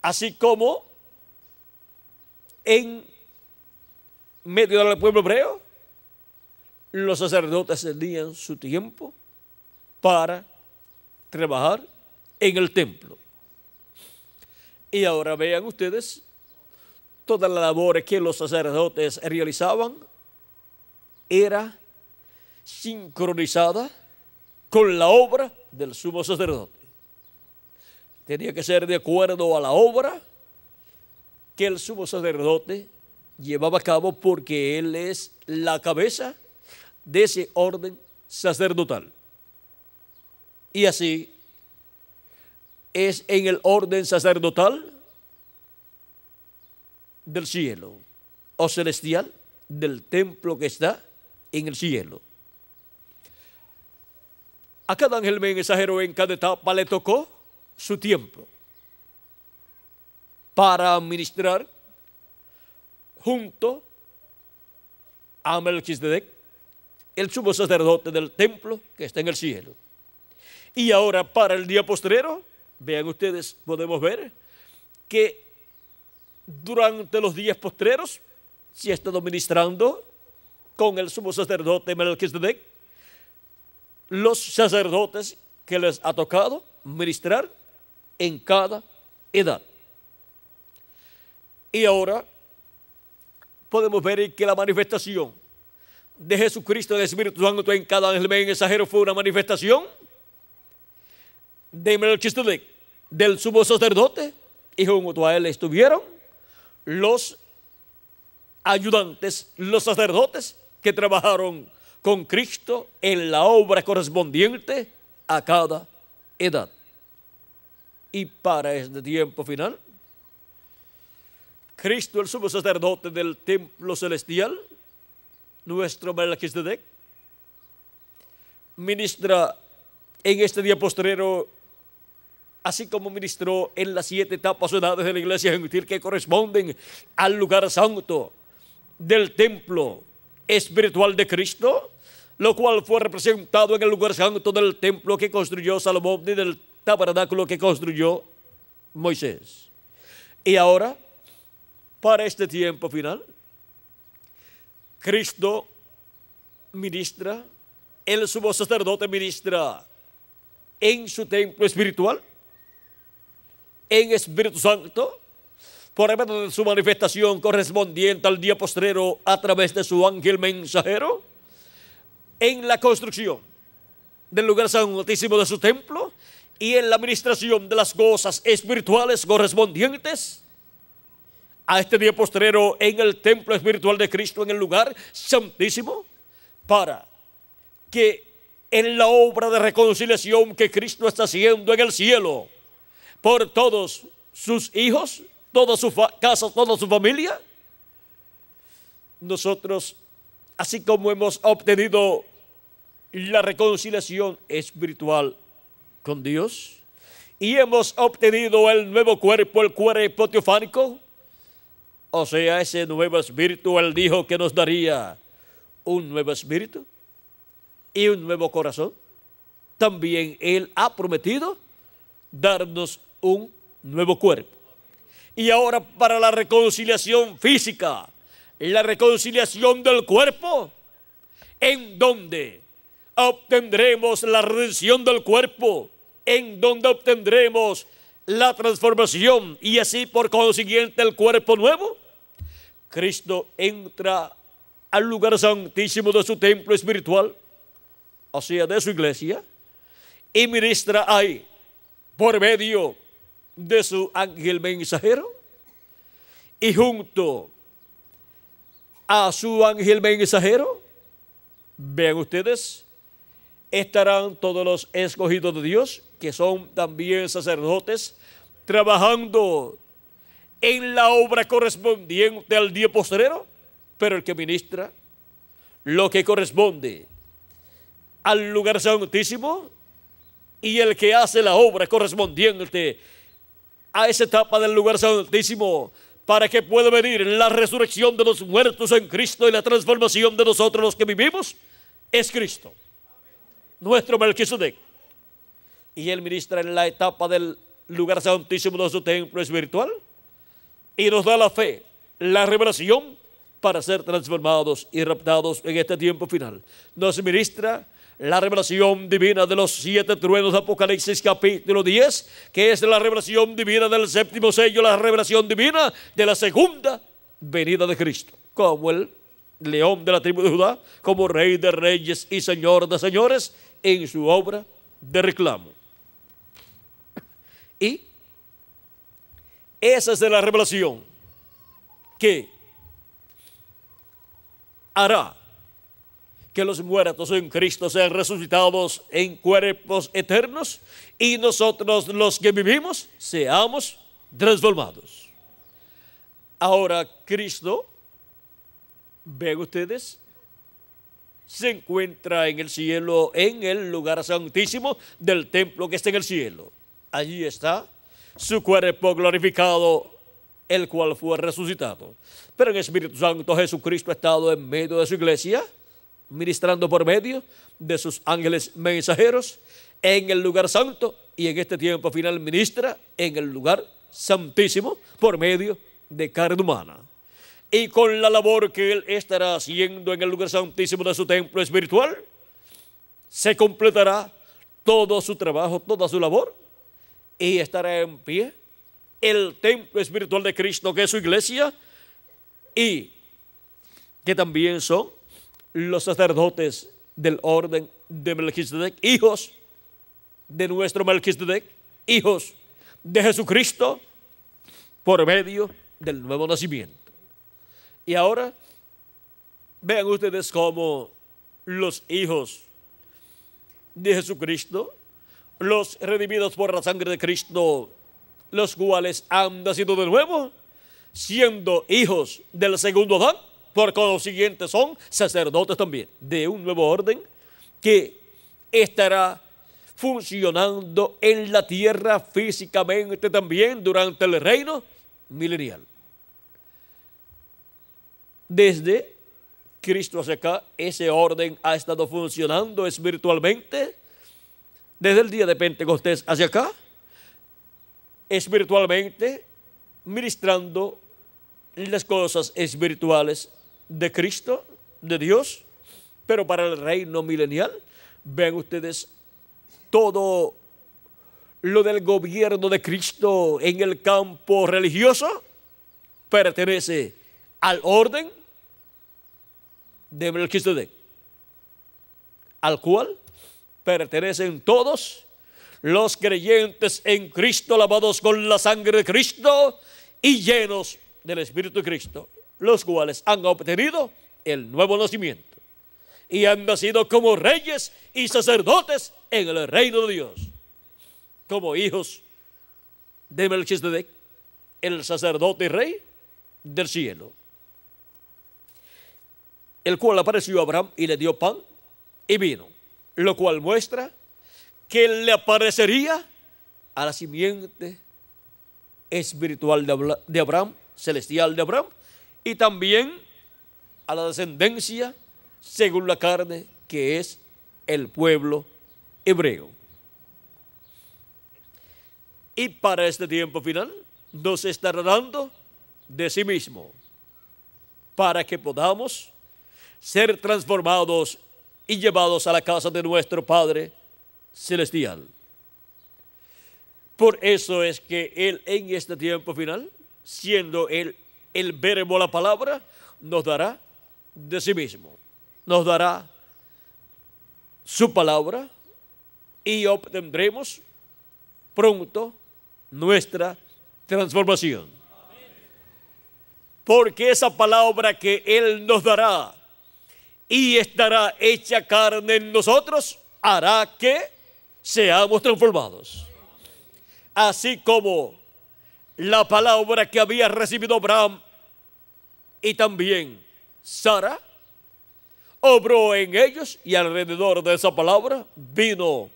Así como en medio del pueblo hebreo, los sacerdotes tenían su tiempo para trabajar en el templo. Y ahora vean ustedes todas las labores que los sacerdotes realizaban era sincronizada con la obra del sumo sacerdote. Tenía que ser de acuerdo a la obra que el sumo sacerdote llevaba a cabo, porque él es la cabeza de ese orden sacerdotal. Y así es en el orden sacerdotal del cielo o celestial, del templo que está en el cielo. A cada ángel mensajero en cada etapa le tocó su tiempo para ministrar junto a Melquisedec, el sumo sacerdote del templo que está en el cielo. Y ahora para el día postrero, vean ustedes, podemos ver que durante los días postreros se ha estado ministrando con el sumo sacerdote Melquisedec los sacerdotes que les ha tocado ministrar en cada edad. Y ahora podemos ver que la manifestación de Jesucristo del Espíritu Santo en cada ángel mensajero fue una manifestación de Melquisedec, del sumo sacerdote, y junto a él estuvieron los ayudantes, los sacerdotes que trabajaron con Cristo en la obra correspondiente a cada edad. Y para este tiempo final, Cristo, el sumo sacerdote del templo celestial, nuestro Melquisedec, ministra en este día postrero, así como ministró en las 7 etapas o edades de la iglesia gentil que corresponden al lugar santo del templo espiritual de Cristo, lo cual fue representado en el lugar santo del templo que construyó Salomón y del tabernáculo que construyó Moisés. Y ahora, para este tiempo final, Cristo ministra, el sumo sacerdote ministra en su templo espiritual, en Espíritu Santo, por medio de su manifestación correspondiente al día postrero a través de su ángel mensajero, en la construcción del lugar santísimo de su templo y en la administración de las cosas espirituales correspondientes a este día postrero en el templo espiritual de Cristo, en el lugar santísimo, para que en la obra de reconciliación que Cristo está haciendo en el cielo por todos sus hijos, toda su casa, toda su familia, nosotros, así como hemos obtenido la reconciliación espiritual con Dios y hemos obtenido el nuevo cuerpo, el cuerpo teofánico, o sea, ese nuevo espíritu, Él dijo que nos daría un nuevo espíritu y un nuevo corazón. También Él ha prometido darnos un nuevo cuerpo. Y ahora para la reconciliación física, la reconciliación del cuerpo, en donde obtendremos la redención del cuerpo, en donde obtendremos la transformación y así por consiguiente el cuerpo nuevo. Cristo entra al lugar santísimo de su templo espiritual, o sea, de su iglesia, y ministra ahí por medio de su ángel mensajero, y junto a su ángel mensajero, vean ustedes, estarán todos los escogidos de Dios, que son también sacerdotes, trabajando en la obra correspondiente al día postrero, pero el que ministra lo que corresponde al lugar santísimo y el que hace la obra correspondiente a esa etapa del lugar santísimo, para que pueda venir la resurrección de los muertos en Cristo y la transformación de nosotros los que vivimos, es Cristo, nuestro Melquisedec. Y Él ministra en la etapa del lugar santísimo de su templo espiritual y nos da la fe, la revelación para ser transformados y raptados en este tiempo final. Nos ministra la revelación divina de los 7 truenos de Apocalipsis capítulo 10, que es la revelación divina del 7º sello, la revelación divina de la segunda venida de Cristo, como el león de la tribu de Judá, como rey de reyes y señor de señores, en su obra de reclamo. Y esa es la revelación que hará que los muertos en Cristo sean resucitados en cuerpos eternos y nosotros los que vivimos seamos transformados. Ahora Cristo, ven ustedes, se encuentra en el cielo, en el lugar santísimo del templo que está en el cielo. Allí está su cuerpo glorificado, el cual fue resucitado. Pero en el Espíritu Santo Jesucristo ha estado en medio de su iglesia, ministrando por medio de sus ángeles mensajeros en el lugar santo, y en este tiempo final ministra en el lugar santísimo por medio de carne humana. Y con la labor que Él estará haciendo en el lugar santísimo de su templo espiritual, se completará todo su trabajo, toda su labor, y estará en pie el templo espiritual de Cristo, que es su iglesia, y que también son los sacerdotes del orden de Melquisedec, hijos de nuestro Melquisedec, hijos de Jesucristo por medio del nuevo nacimiento. Y ahora vean ustedes cómo los hijos de Jesucristo, los redimidos por la sangre de Cristo, los cuales han nacido de nuevo, siendo hijos del segundo Adán, por consiguiente son sacerdotes también de un nuevo orden que estará funcionando en la tierra físicamente también durante el reino milenial. Desde Cristo hacia acá, ese orden ha estado funcionando espiritualmente desde el día de Pentecostés hacia acá, espiritualmente ministrando las cosas espirituales de Cristo, de Dios, pero para el reino milenial. Vean ustedes todo lo del gobierno de Cristo en el campo religioso pertenece al orden de Melquisedec, al cual pertenecen todos los creyentes en Cristo, lavados con la sangre de Cristo y llenos del Espíritu de Cristo, los cuales han obtenido el nuevo nacimiento y han nacido como reyes y sacerdotes en el reino de Dios. Como hijos de Melquisedec, el sacerdote y rey del cielo, el cual apareció a Abraham y le dio pan y vino, lo cual muestra que le aparecería a la simiente espiritual de Abraham, celestial de Abraham, y también a la descendencia según la carne, que es el pueblo hebreo. Y para este tiempo final nos estará dando de sí mismo para que podamos ser transformados y llevados a la casa de nuestro Padre celestial. Por eso es que Él en este tiempo final, siendo Él el verbo, la palabra, nos dará de sí mismo, nos dará su palabra y obtendremos pronto nuestra transformación. Porque esa palabra que Él nos dará y estará hecha carne en nosotros, hará que seamos transformados. Así como la palabra que había recibido Abraham, y también Sara obró en ellos, y alrededor de esa palabra vino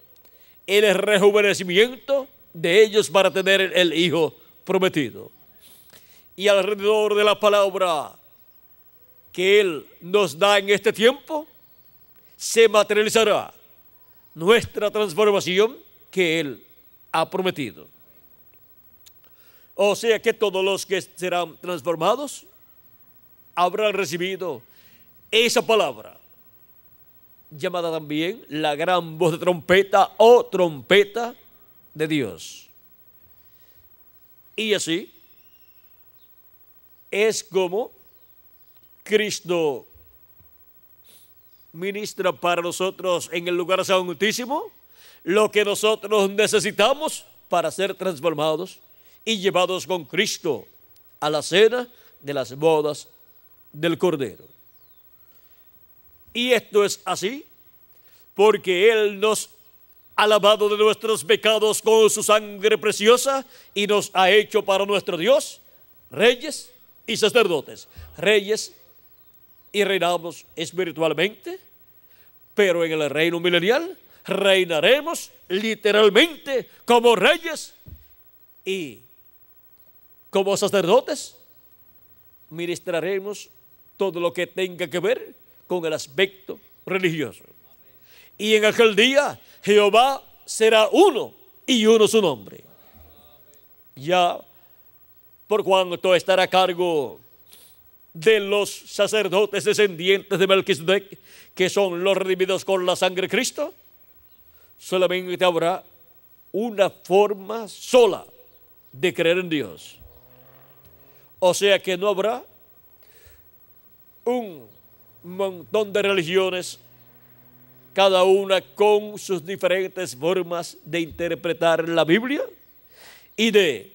el rejuvenecimiento de ellos para tener el hijo prometido. Y alrededor de la palabra que Él nos da en este tiempo, se materializará nuestra transformación que Él ha prometido. O sea que todos los que serán transformados habrán recibido esa palabra, llamada también la gran voz de trompeta o trompeta de Dios. Y así es como Cristo ministra para nosotros en el lugar santísimo lo que nosotros necesitamos para ser transformados y llevados con Cristo a la cena de las bodas del Cordero. Y esto es así porque Él nos ha lavado de nuestros pecados con su sangre preciosa y nos ha hecho para nuestro Dios reyes y sacerdotes, reyes y reinamos espiritualmente, pero en el reino milenial reinaremos literalmente como reyes y como sacerdotes ministraremos todo lo que tenga que ver con el aspecto religioso. Y en aquel día Jehová será uno y uno su nombre. Ya por cuanto estará a cargo de los sacerdotes descendientes de Melquisedec, que son los redimidos con la sangre de Cristo, solamente habrá una forma sola de creer en Dios. O sea que no habrá un montón de religiones, cada una con sus diferentes formas de interpretar la Biblia y de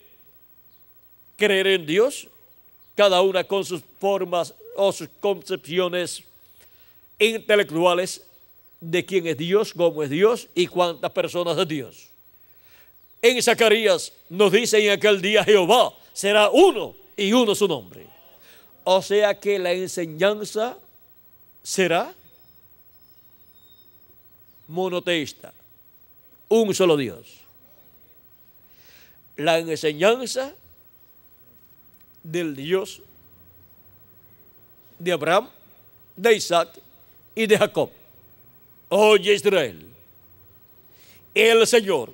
creer en Dios, cada una con sus formas o sus concepciones intelectuales de quién es Dios, cómo es Dios y cuántas personas es Dios. En Zacarías nos dice: en aquel día Jehová será uno y uno su nombre. O sea que la enseñanza será monoteísta, un solo Dios. La enseñanza del Dios de Abraham, de Isaac y de Jacob. Oye Israel, el Señor,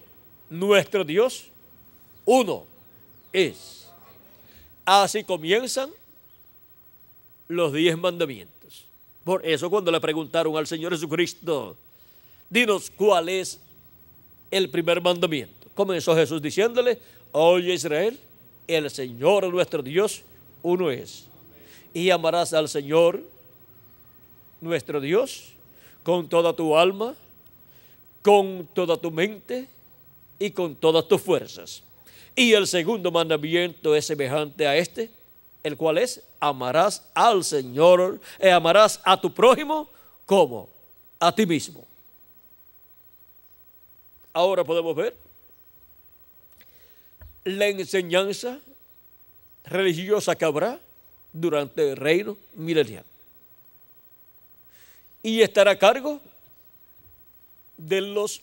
nuestro Dios, uno es. Así comienzan los 10 mandamientos. Por eso cuando le preguntaron al Señor Jesucristo, dinos cuál es el primer mandamiento, comenzó Jesús diciéndole: oye Israel, el Señor nuestro Dios uno es. Y amarás al Señor nuestro Dios con toda tu alma, con toda tu mente y con todas tus fuerzas. Y el segundo mandamiento es semejante a este, el cual es: amarás al Señor, amarás a tu prójimo como a ti mismo. Ahora podemos ver la enseñanza religiosa que habrá durante el reino milenial. Y estará a cargo de los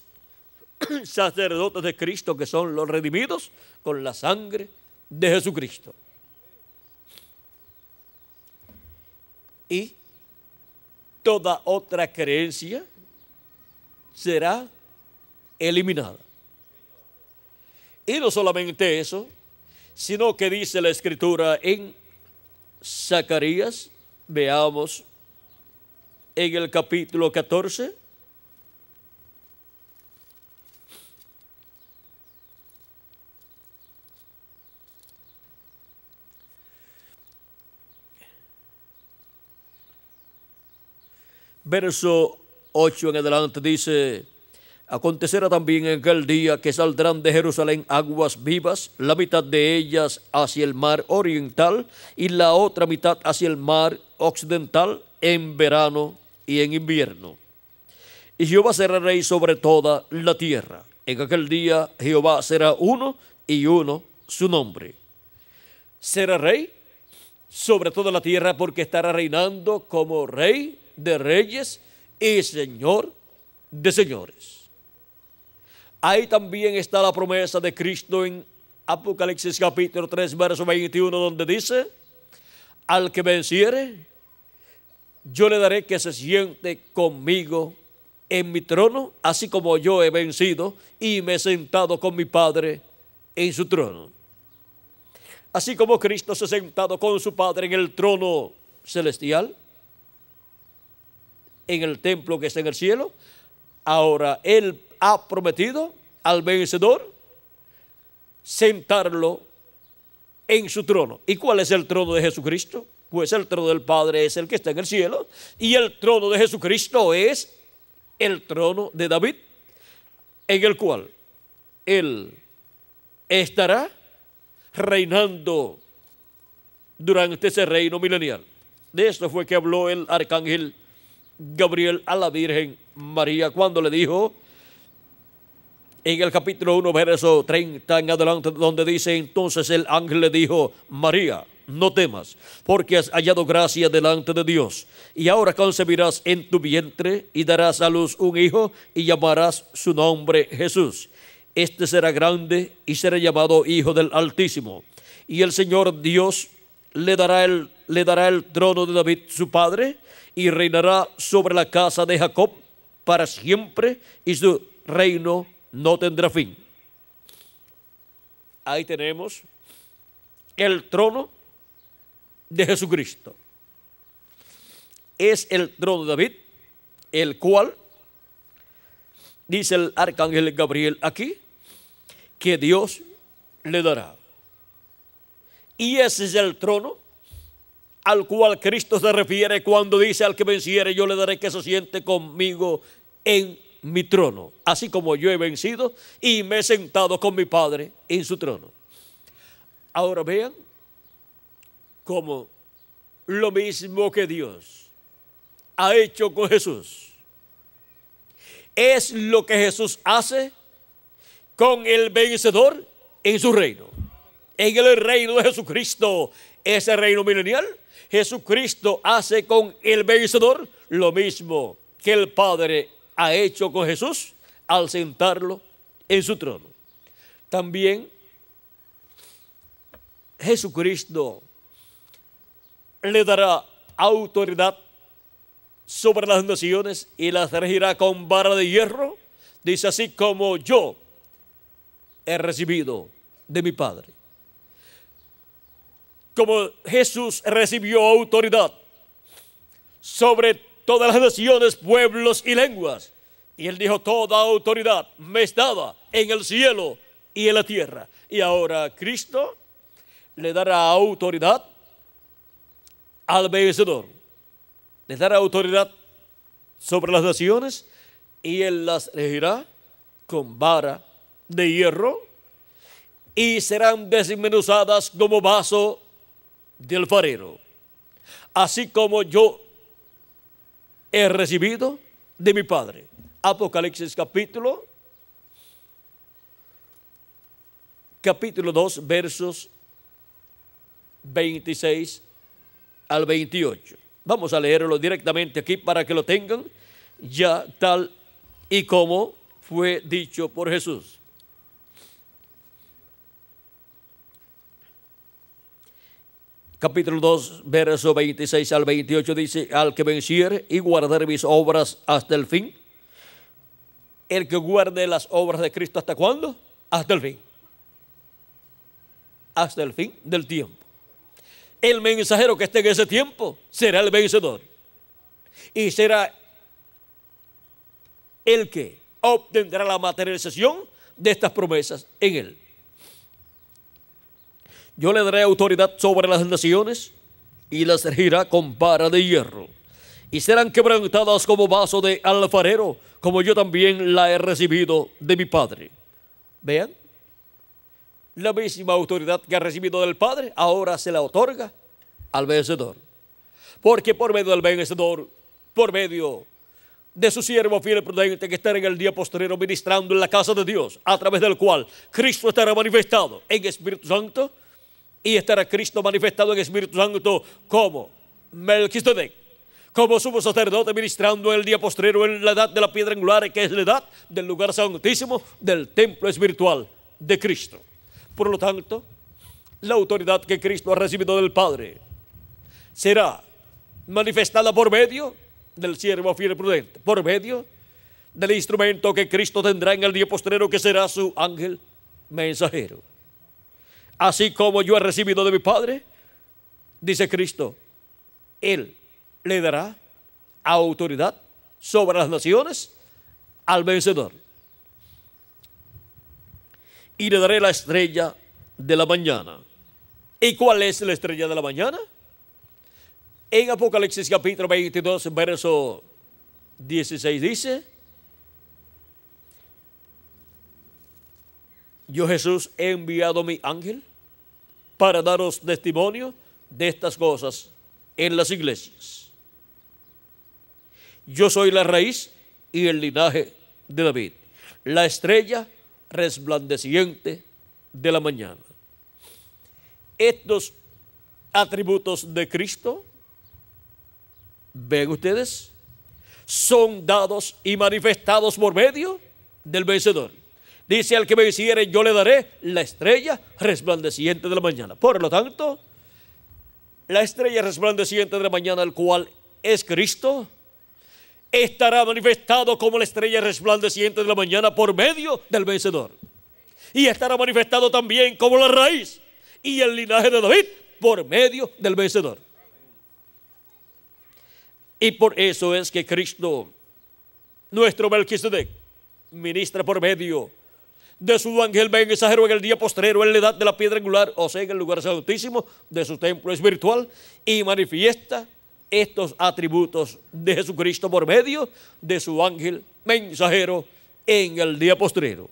sacerdotes de Cristo, que son los redimidos con la sangre de Jesucristo. Y toda otra creencia será eliminada. Y no solamente eso, sino que dice la Escritura en Zacarías, veamos en el capítulo 14, verso 8 en adelante, dice: acontecerá también en aquel día que saldrán de Jerusalén aguas vivas, la mitad de ellas hacia el mar oriental y la otra mitad hacia el mar occidental, en verano y en invierno. Y Jehová será rey sobre toda la tierra. En aquel día Jehová será uno y uno su nombre. será rey sobre toda la tierra, porque estará reinando como rey de reyes y señor de señores. Ahí también está la promesa de Cristo en Apocalipsis capítulo 3, verso 21, donde dice: al que venciere, yo le daré que se siente conmigo en mi trono, así como yo he vencido y me he sentado con mi Padre en su trono. Así como Cristo se ha sentado con su Padre en el trono celestial, en el templo que está en el cielo, ahora Él ha prometido al vencedor sentarlo en su trono. ¿Y cuál es el trono de Jesucristo? Pues el trono del Padre es el que está en el cielo, y el trono de Jesucristo es el trono de David, en el cual Él estará reinando durante ese reino milenial. De esto fue que habló el arcángel Gabriel a la Virgen María cuando le dijo en el capítulo 1, verso 30 en adelante, donde dice: entonces el ángel le dijo: María, no temas, porque has hallado gracia delante de Dios, y ahora concebirás en tu vientre y darás a luz un hijo, y llamarás su nombre Jesús. Este será grande y será llamado Hijo del Altísimo, y el Señor Dios le dará el trono de David su padre, y reinará sobre la casa de Jacob para siempre, y su reino no tendrá fin. Ahí tenemos el trono de Jesucristo. Es el trono de David, el cual, dice el arcángel Gabriel aquí, que Dios le dará. Y ese es el trono al cual Cristo se refiere cuando dice: al que venciere, yo le daré que se siente conmigo en mi trono, así como yo he vencido y me he sentado con mi Padre en su trono. Ahora vean como lo mismo que Dios ha hecho con Jesús es lo que Jesús hace con el vencedor en su reino. En el reino de Jesucristo, ese reino milenial, Jesucristo hace con el vencedor lo mismo que el Padre ha hecho con Jesús al sentarlo en su trono. También Jesucristo le dará autoridad sobre las naciones y las regirá con vara de hierro. Dice: así como yo he recibido de mi Padre. Como Jesús recibió autoridad sobre todas las naciones, pueblos y lenguas, y Él dijo: toda autoridad me es dada en el cielo y en la tierra. Y ahora Cristo le dará autoridad al vencedor, le dará autoridad sobre las naciones y Él las regirá con vara de hierro, y serán desmenuzadas como vaso de alfarero. Así como yo he recibido de mi Padre. Apocalipsis capítulo 2, versos 26 al 28. Vamos a leerlo directamente aquí para que lo tengan ya tal y como fue dicho por Jesús. Capítulo 2, verso 26 al 28 dice: al que venciere y guardare mis obras hasta el fin. El que guarde las obras de Cristo, ¿hasta cuándo? Hasta el fin. Hasta el fin del tiempo. El mensajero que esté en ese tiempo será el vencedor. Y será el que obtendrá la materialización de estas promesas en él. Yo le daré autoridad sobre las naciones y las regirá con vara de hierro. Y serán quebrantadas como vaso de alfarero, como yo también la he recibido de mi Padre. Vean, la misma autoridad que ha recibido del Padre, ahora se la otorga al vencedor. Porque por medio del vencedor, por medio de su siervo fiel y prudente que estará en el día postrero ministrando en la casa de Dios, a través del cual Cristo estará manifestado en Espíritu Santo, y estará Cristo manifestado en Espíritu Santo como Melquisedec, como sumo sacerdote ministrando en el día postrero en la edad de la piedra angular, que es la edad del lugar santísimo del templo espiritual de Cristo. Por lo tanto, la autoridad que Cristo ha recibido del Padre será manifestada por medio del siervo fiel y prudente, por medio del instrumento que Cristo tendrá en el día postrero, que será su ángel mensajero. Así como yo he recibido de mi Padre, dice Cristo, Él le dará autoridad sobre las naciones al vencedor. Y le daré la estrella de la mañana. ¿Y cuál es la estrella de la mañana? En Apocalipsis capítulo 22, verso 16 dice, yo Jesús he enviado a mi ángel para daros testimonio de estas cosas en las iglesias. Yo soy la raíz y el linaje de David, la estrella resplandeciente de la mañana. Estos atributos de Cristo, ven ustedes, son dados y manifestados por medio del vencedor. Dice, al que venciere yo le daré la estrella resplandeciente de la mañana. Por lo tanto, la estrella resplandeciente de la mañana, el cual es Cristo, estará manifestado como la estrella resplandeciente de la mañana por medio del vencedor. Y estará manifestado también como la raíz y el linaje de David por medio del vencedor. Y por eso es que Cristo, nuestro Melquisedec, ministra por medio de su ángel mensajero en el día postrero, en la edad de la piedra angular, o sea, en el lugar santísimo de su templo espiritual, y manifiesta estos atributos de Jesucristo por medio de su ángel mensajero en el día postrero.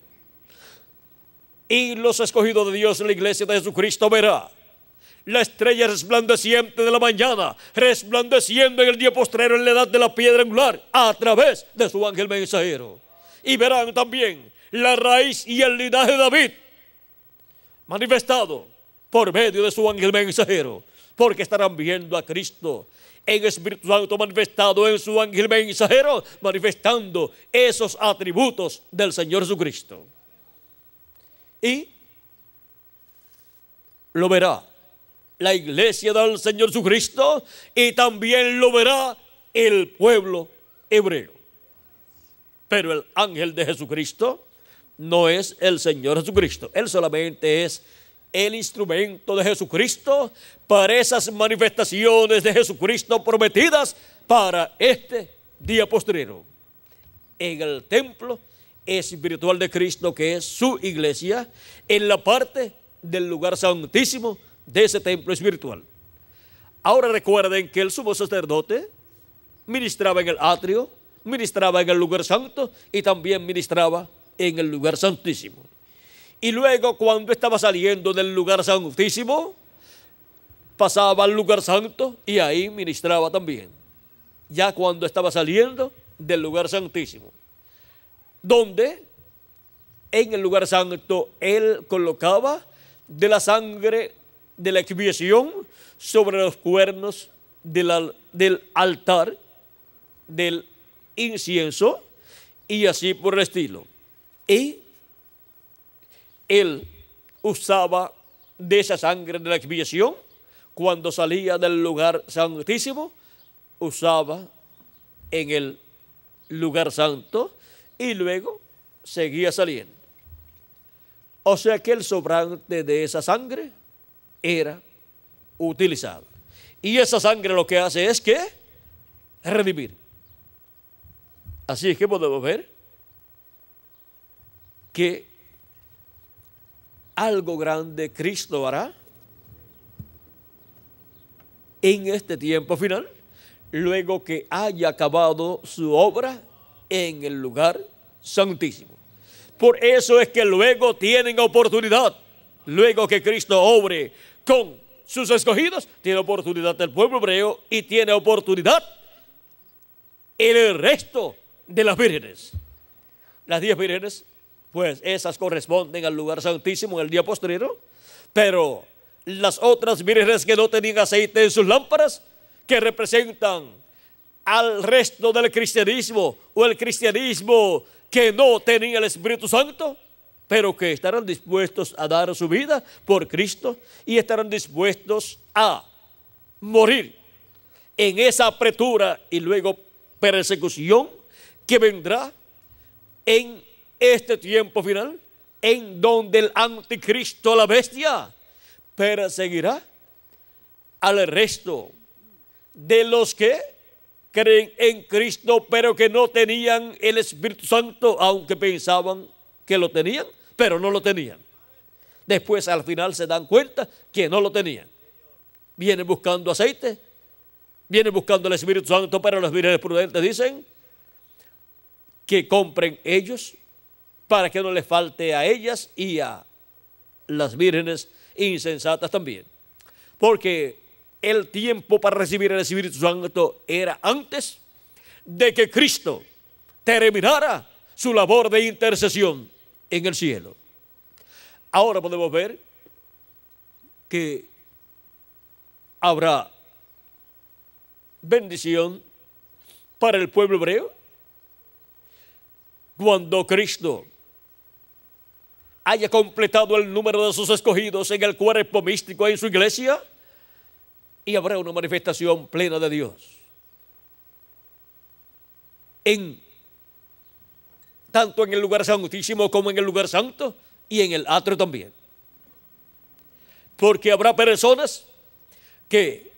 Y los escogidos de Dios en la iglesia de Jesucristo verá la estrella resplandeciente de la mañana, resplandeciendo en el día postrero en la edad de la piedra angular a través de su ángel mensajero. Y verán también la raíz y el linaje de David manifestado por medio de su ángel mensajero, porque estarán viendo a Cristo en Espíritu Santo manifestado en su ángel mensajero, manifestando esos atributos del Señor Jesucristo. Y lo verá la iglesia del Señor Jesucristo, y también lo verá el pueblo hebreo. Pero el ángel de Jesucristo no es el Señor Jesucristo. Él solamente es el instrumento de Jesucristo para esas manifestaciones de Jesucristo prometidas para este día postrero, en el templo espiritual de Cristo, que es su iglesia, en la parte del lugar santísimo de ese templo espiritual. Ahora recuerden que el sumo sacerdote ministraba en el atrio, ministraba en el lugar santo y también ministraba en el lugar santísimo. Y luego, cuando estaba saliendo del lugar santísimo, pasaba al lugar santo y ahí ministraba también. Ya cuando estaba saliendo del lugar santísimo, donde en el lugar santo él colocaba de la sangre de la expiación sobre los cuernos del altar del incienso, y así por el estilo. Y él usaba de esa sangre de la expiación cuando salía del lugar santísimo, usaba en el lugar santo y luego seguía saliendo. O sea que el sobrante de esa sangre era utilizada. Y esa sangre lo que hace es que redimir. Así es que podemos ver que algo grande Cristo hará en este tiempo final, luego que haya acabado su obra en el lugar santísimo. Por eso es que luego tienen oportunidad, luego que Cristo obre con sus escogidos, tiene oportunidad el pueblo hebreo y tiene oportunidad el resto de las vírgenes. Las 10 vírgenes, pues esas corresponden al lugar santísimo en el día postrero, pero las otras vírgenes que no tenían aceite en sus lámparas, que representan al resto del cristianismo o el cristianismo que no tenía el Espíritu Santo, pero que estarán dispuestos a dar su vida por Cristo y estarán dispuestos a morir en esa apretura y luego persecución que vendrá en este tiempo final, en donde el anticristo, la bestia, perseguirá al resto de los que creen en Cristo, pero que no tenían el Espíritu Santo, aunque pensaban que lo tenían, pero no lo tenían. Después, al final, se dan cuenta que no lo tenían. Vienen buscando aceite, vienen buscando el Espíritu Santo, pero los vírgenes prudentes dicen que compren ellos para que no les falte a ellas y a las vírgenes insensatas también. Porque el tiempo para recibir el Espíritu Santo era antes de que Cristo terminara su labor de intercesión en el cielo. Ahora podemos ver que habrá bendición para el pueblo hebreo cuando Cristo haya completado el número de sus escogidos en el cuerpo místico en su iglesia, y habrá una manifestación plena de Dios tanto en el lugar santísimo como en el lugar santo y en el atrio también. Porque habrá personas que,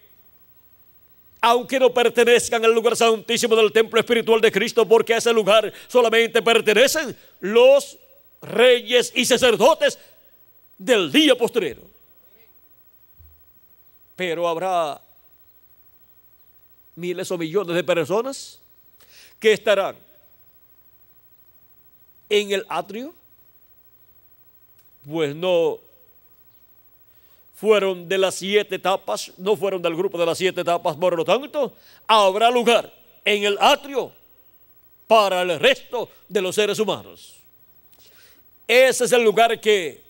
aunque no pertenezcan al lugar santísimo del templo espiritual de Cristo, porque a ese lugar solamente pertenecen los reyes y sacerdotes del día postrero. Pero habrá miles o millones de personas que estarán en el atrio, pues no fueron de las 7 etapas, no fueron del grupo de las 7 etapas, por lo tanto, habrá lugar en el atrio para el resto de los seres humanos. Ese es el lugar que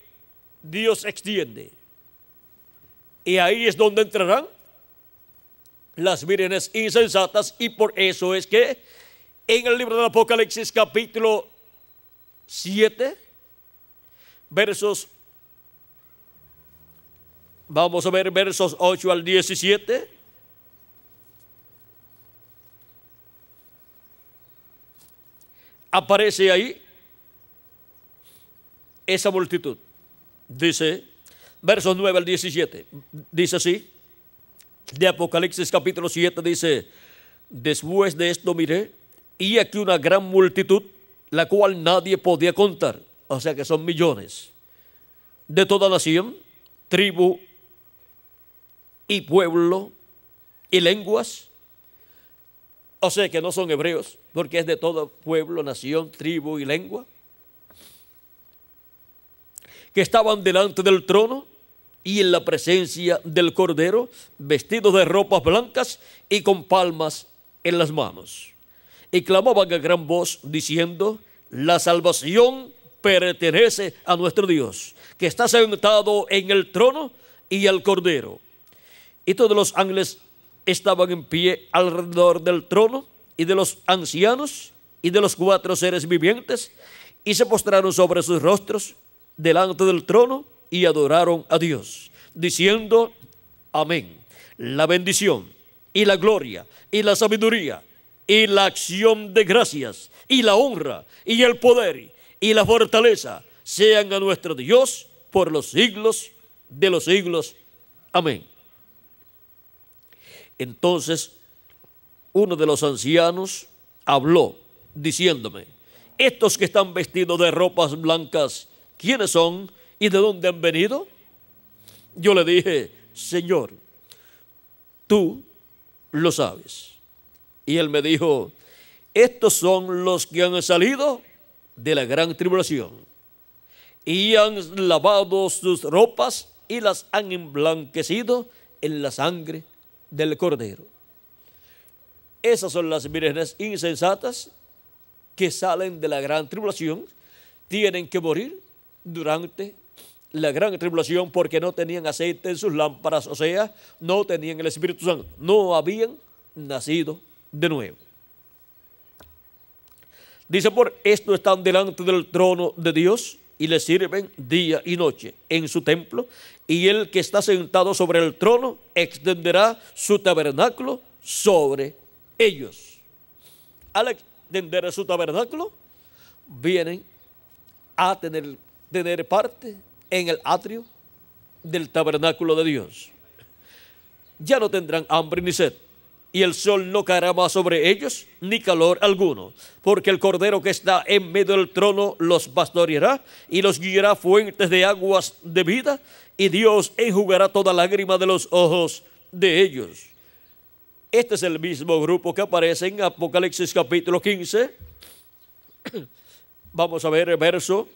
Dios extiende. Y ahí es donde entrarán las vírgenes insensatas, y por eso es que en el libro del Apocalipsis capítulo 7, versos, vamos a ver versos 8 al 17. Aparece ahí esa multitud. Dice, versos 9 al 17, dice así, de Apocalipsis capítulo 7, dice: después de esto miré, y aquí una gran multitud, la cual nadie podía contar, o sea que son millones, de toda nación, tribu y pueblo y lenguas, o sea que no son hebreos, porque es de todo pueblo, nación, tribu y lengua, que estaban delante del trono y en la presencia del Cordero, vestidos de ropas blancas y con palmas en las manos. Y clamaban a gran voz diciendo: la salvación pertenece a nuestro Dios, que está sentado en el trono y al Cordero. Y todos los ángeles estaban en pie alrededor del trono y de los ancianos y de los 4 seres vivientes, y se postraron sobre sus rostros delante del trono y adoraron a Dios, diciendo: amén. La bendición y la gloria y la sabiduría y la acción de gracias, y la honra, y el poder, y la fortaleza, sean a nuestro Dios por los siglos de los siglos. Amén. Entonces, uno de los ancianos habló, diciéndome: estos que están vestidos de ropas blancas, ¿quiénes son y de dónde han venido? Yo le dije: Señor, tú lo sabes. Y él me dijo: estos son los que han salido de la gran tribulación y han lavado sus ropas y las han emblanquecido en la sangre del Cordero. Esas son las vírgenes insensatas que salen de la gran tribulación, tienen que morir durante la gran tribulación porque no tenían aceite en sus lámparas, o sea, no tenían el Espíritu Santo, no habían nacido de nuevo. Dice, por esto están delante del trono de Dios y le sirven día y noche en su templo, y el que está sentado sobre el trono extenderá su tabernáculo sobre ellos. Al extender su tabernáculo, vienen a tener parte en el atrio del tabernáculo de Dios. Ya no tendrán hambre ni sed, y el sol no caerá más sobre ellos, ni calor alguno, porque el Cordero que está en medio del trono los pastoreará y los guiará fuentes de aguas de vida, y Dios enjugará toda lágrima de los ojos de ellos. Este es el mismo grupo que aparece en Apocalipsis capítulo 15. Vamos a ver el verso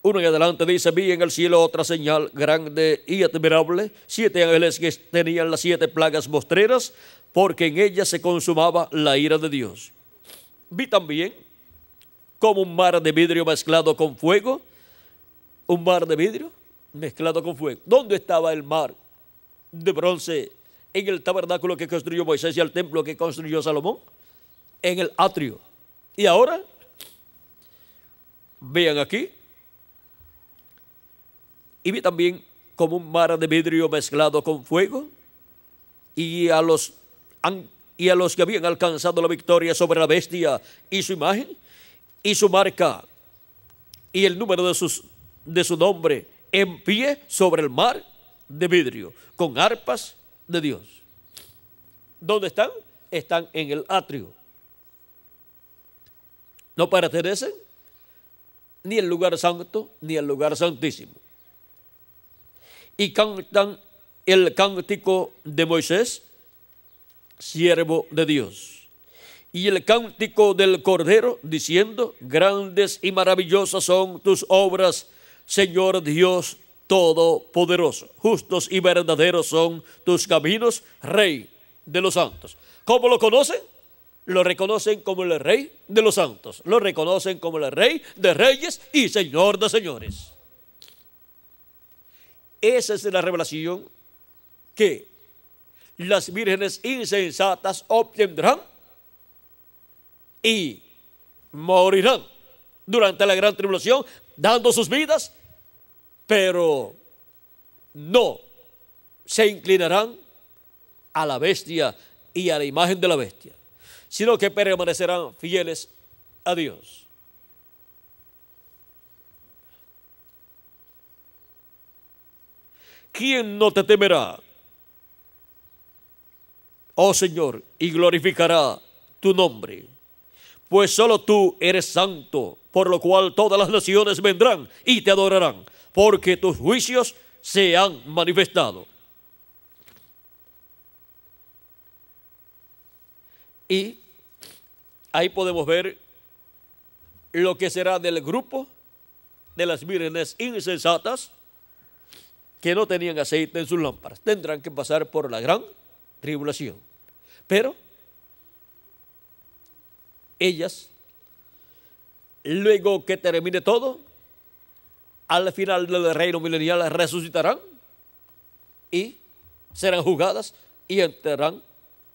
1 en adelante. Dice, vi en el cielo otra señal grande y admirable, 7 ángeles que tenían las 7 plagas postreras, porque en ellas se consumaba la ira de Dios. Vi también como un mar de vidrio mezclado con fuego, un mar de vidrio mezclado con fuego. ¿Dónde estaba el mar de bronce en el tabernáculo que construyó Moisés y el templo que construyó Salomón? En el atrio. Y ahora, vean aquí, y vi también como un mar de vidrio mezclado con fuego, y a los que habían alcanzado la victoria sobre la bestia y su imagen y su marca y el número de su nombre, en pie sobre el mar de vidrio, con arpas de Dios. ¿Dónde están? Están en el atrio. No pertenecen ni al lugar santo ni al lugar santísimo. Y cantan el cántico de Moisés, siervo de Dios, y el cántico del Cordero, diciendo, grandes y maravillosas son tus obras, Señor Dios Todopoderoso. Justos y verdaderos son tus caminos, Rey de los santos. ¿Cómo lo conocen? Lo reconocen como el Rey de los santos. Lo reconocen como el Rey de reyes y Señor de señores. Esa es la revelación que las vírgenes insensatas obtendrán y morirán durante la gran tribulación, dando sus vidas, pero no se inclinarán a la bestia y a la imagen de la bestia, sino que permanecerán fieles a Dios. ¿Quién no te temerá, oh Señor, y glorificará tu nombre? Pues solo tú eres santo, por lo cual todas las naciones vendrán y te adorarán, porque tus juicios se han manifestado. Y ahí podemos ver lo que será del grupo de las vírgenes insensatas, que no tenían aceite en sus lámparas. Tendrán que pasar por la gran tribulación. Pero ellas, luego que termine todo, al final del reino milenial resucitarán y serán juzgadas y entrarán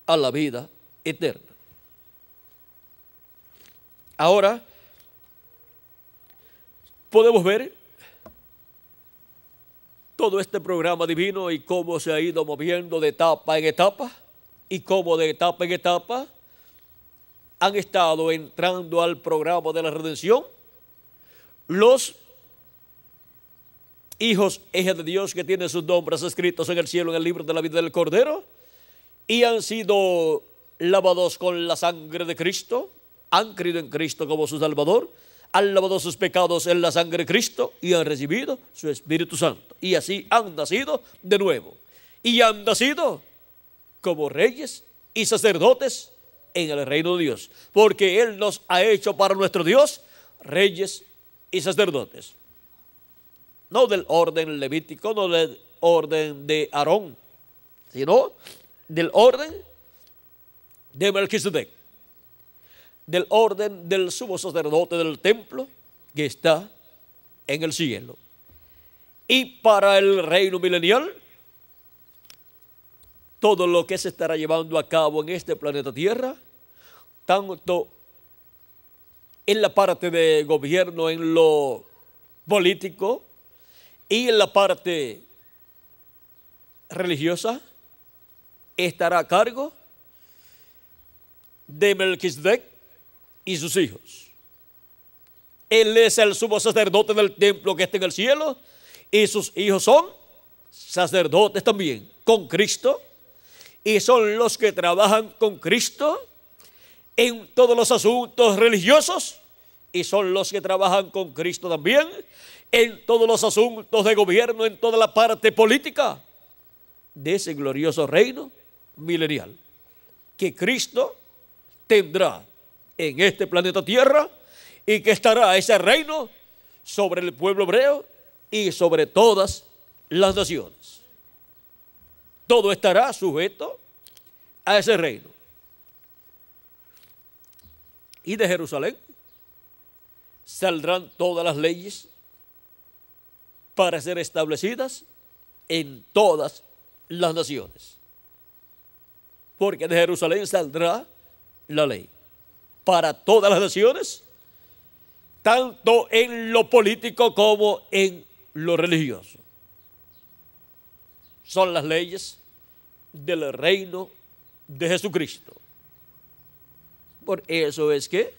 a la vida eterna. Ahora podemos ver todo este programa divino y cómo se ha ido moviendo de etapa en etapa, y cómo de etapa en etapa han estado entrando al programa de la redención los hijos e hijas de Dios que tienen sus nombres escritos en el cielo en el libro de la vida del Cordero, y han sido lavados con la sangre de Cristo, han creído en Cristo como su Salvador, han lavado sus pecados en la sangre de Cristo y han recibido su Espíritu Santo. Y así han nacido de nuevo. Y han nacido como reyes y sacerdotes en el reino de Dios, porque Él nos ha hecho para nuestro Dios reyes y sacerdotes. No del orden levítico, no del orden de Aarón, sino del orden de Melquisedec, del orden del sumo sacerdote del templo, que está en el cielo. Y para el reino milenial, todo lo que se estará llevando a cabo en este planeta Tierra, tanto en la parte de gobierno, en lo político y en la parte religiosa, estará a cargo de Melquisedec y sus hijos. Él es el sumo sacerdote del templo que está en el cielo, y sus hijos son sacerdotes también con Cristo, y son los que trabajan con Cristo en todos los asuntos religiosos, y son los que trabajan con Cristo también en todos los asuntos de gobierno, en toda la parte política de ese glorioso reino milenial que Cristo tendrá en este planeta Tierra, y que estará ese reino sobre el pueblo hebreo y sobre todas las naciones. Todo estará sujeto a ese reino. Y de Jerusalén saldrán todas las leyes para ser establecidas en todas las naciones. Porque de Jerusalén saldrá la ley para todas las naciones, tanto en lo político como en lo religioso. Son las leyes del reino de Jesucristo. Por eso es que,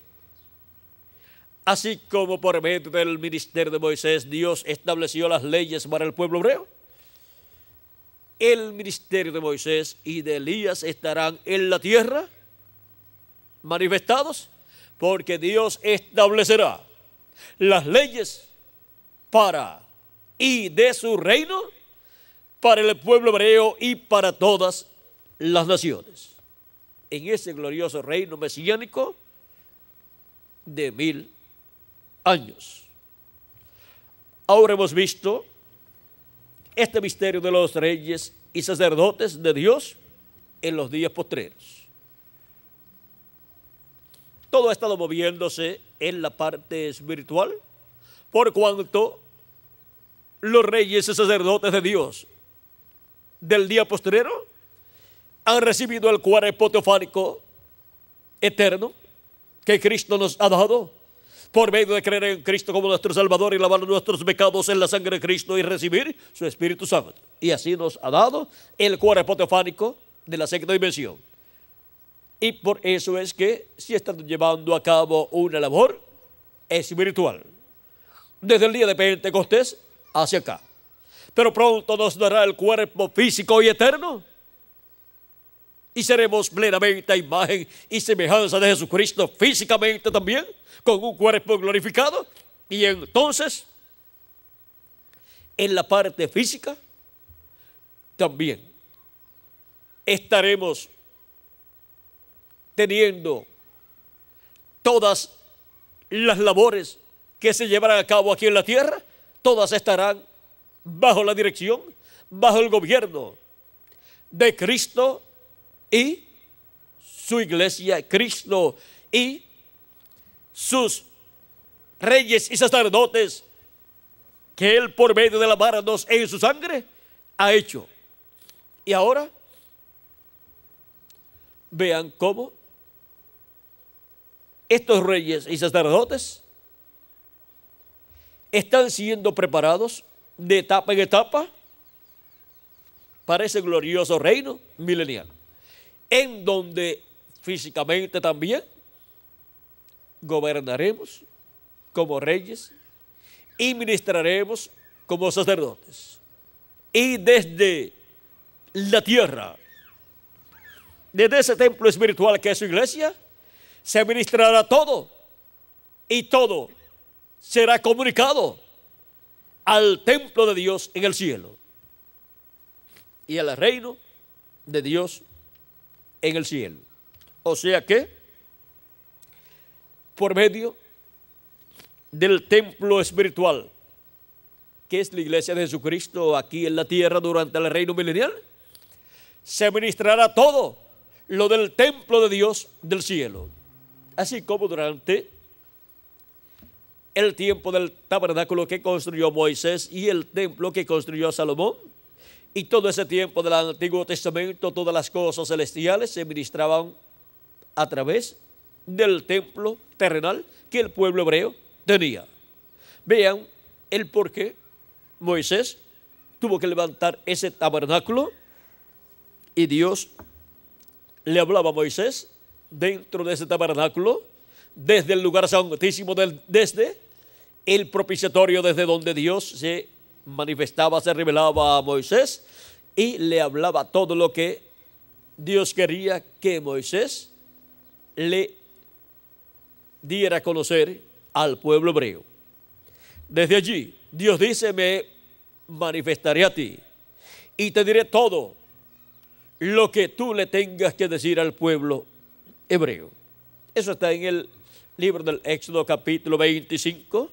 así como por medio del ministerio de Moisés Dios estableció las leyes para el pueblo hebreo, el ministerio de Moisés y de Elías estarán en la tierra manifestados, porque Dios establecerá las leyes para y de su reino para el pueblo hebreo y para todas las naciones, en ese glorioso reino mesiánico de 1000 años. Ahora hemos visto este misterio de los reyes y sacerdotes de Dios en los días postreros. Todo ha estado moviéndose en la parte espiritual, por cuanto los reyes y sacerdotes de Dios del día postrero han recibido el cuerpo teofánico eterno que Cristo nos ha dado por medio de creer en Cristo como nuestro Salvador y lavar nuestros pecados en la sangre de Cristo y recibir su Espíritu Santo. Y así nos ha dado el cuerpo teofánico de la sexta dimensión. Y por eso es que si están llevando a cabo una labor espiritual desde el día de Pentecostés hacia acá. Pero pronto nos dará el cuerpo físico y eterno, y seremos plenamente a imagen y semejanza de Jesucristo físicamente también, con un cuerpo glorificado. Y entonces, en la parte física también estaremos teniendo todas las labores que se llevarán a cabo aquí en la tierra. Todas estarán bajo la dirección, bajo el gobierno de Cristo y su iglesia, Cristo y sus reyes y sacerdotes que Él por medio de lavarnos en su sangre ha hecho. Y ahora vean cómo estos reyes y sacerdotes están siendo preparados de etapa en etapa para ese glorioso reino milenial, en donde físicamente también gobernaremos como reyes y ministraremos como sacerdotes. Y desde la tierra, desde ese templo espiritual que es su iglesia, se ministrará todo, y todo será comunicado al templo de Dios en el cielo y al reino de Dios en el cielo. O sea que, por medio del templo espiritual que es la iglesia de Jesucristo aquí en la tierra durante el reino milenial, se ministrará todo lo del templo de Dios del cielo. Así como durante el tiempo del tabernáculo que construyó Moisés y el templo que construyó Salomón. Y todo ese tiempo del Antiguo Testamento, todas las cosas celestiales se ministraban a través del templo terrenal que el pueblo hebreo tenía. Vean el por qué Moisés tuvo que levantar ese tabernáculo y Dios le hablaba a Moisés dentro de ese tabernáculo, desde el lugar santísimo, desde el propiciatorio, desde donde Dios se manifestaba, se revelaba a Moisés y le hablaba todo lo que Dios quería que Moisés le diera a conocer al pueblo hebreo. Desde allí, Dios dice, me manifestaré a ti y te diré todo lo que tú le tengas que decir al pueblo hebreo. Eso está en el libro del Éxodo capítulo 25.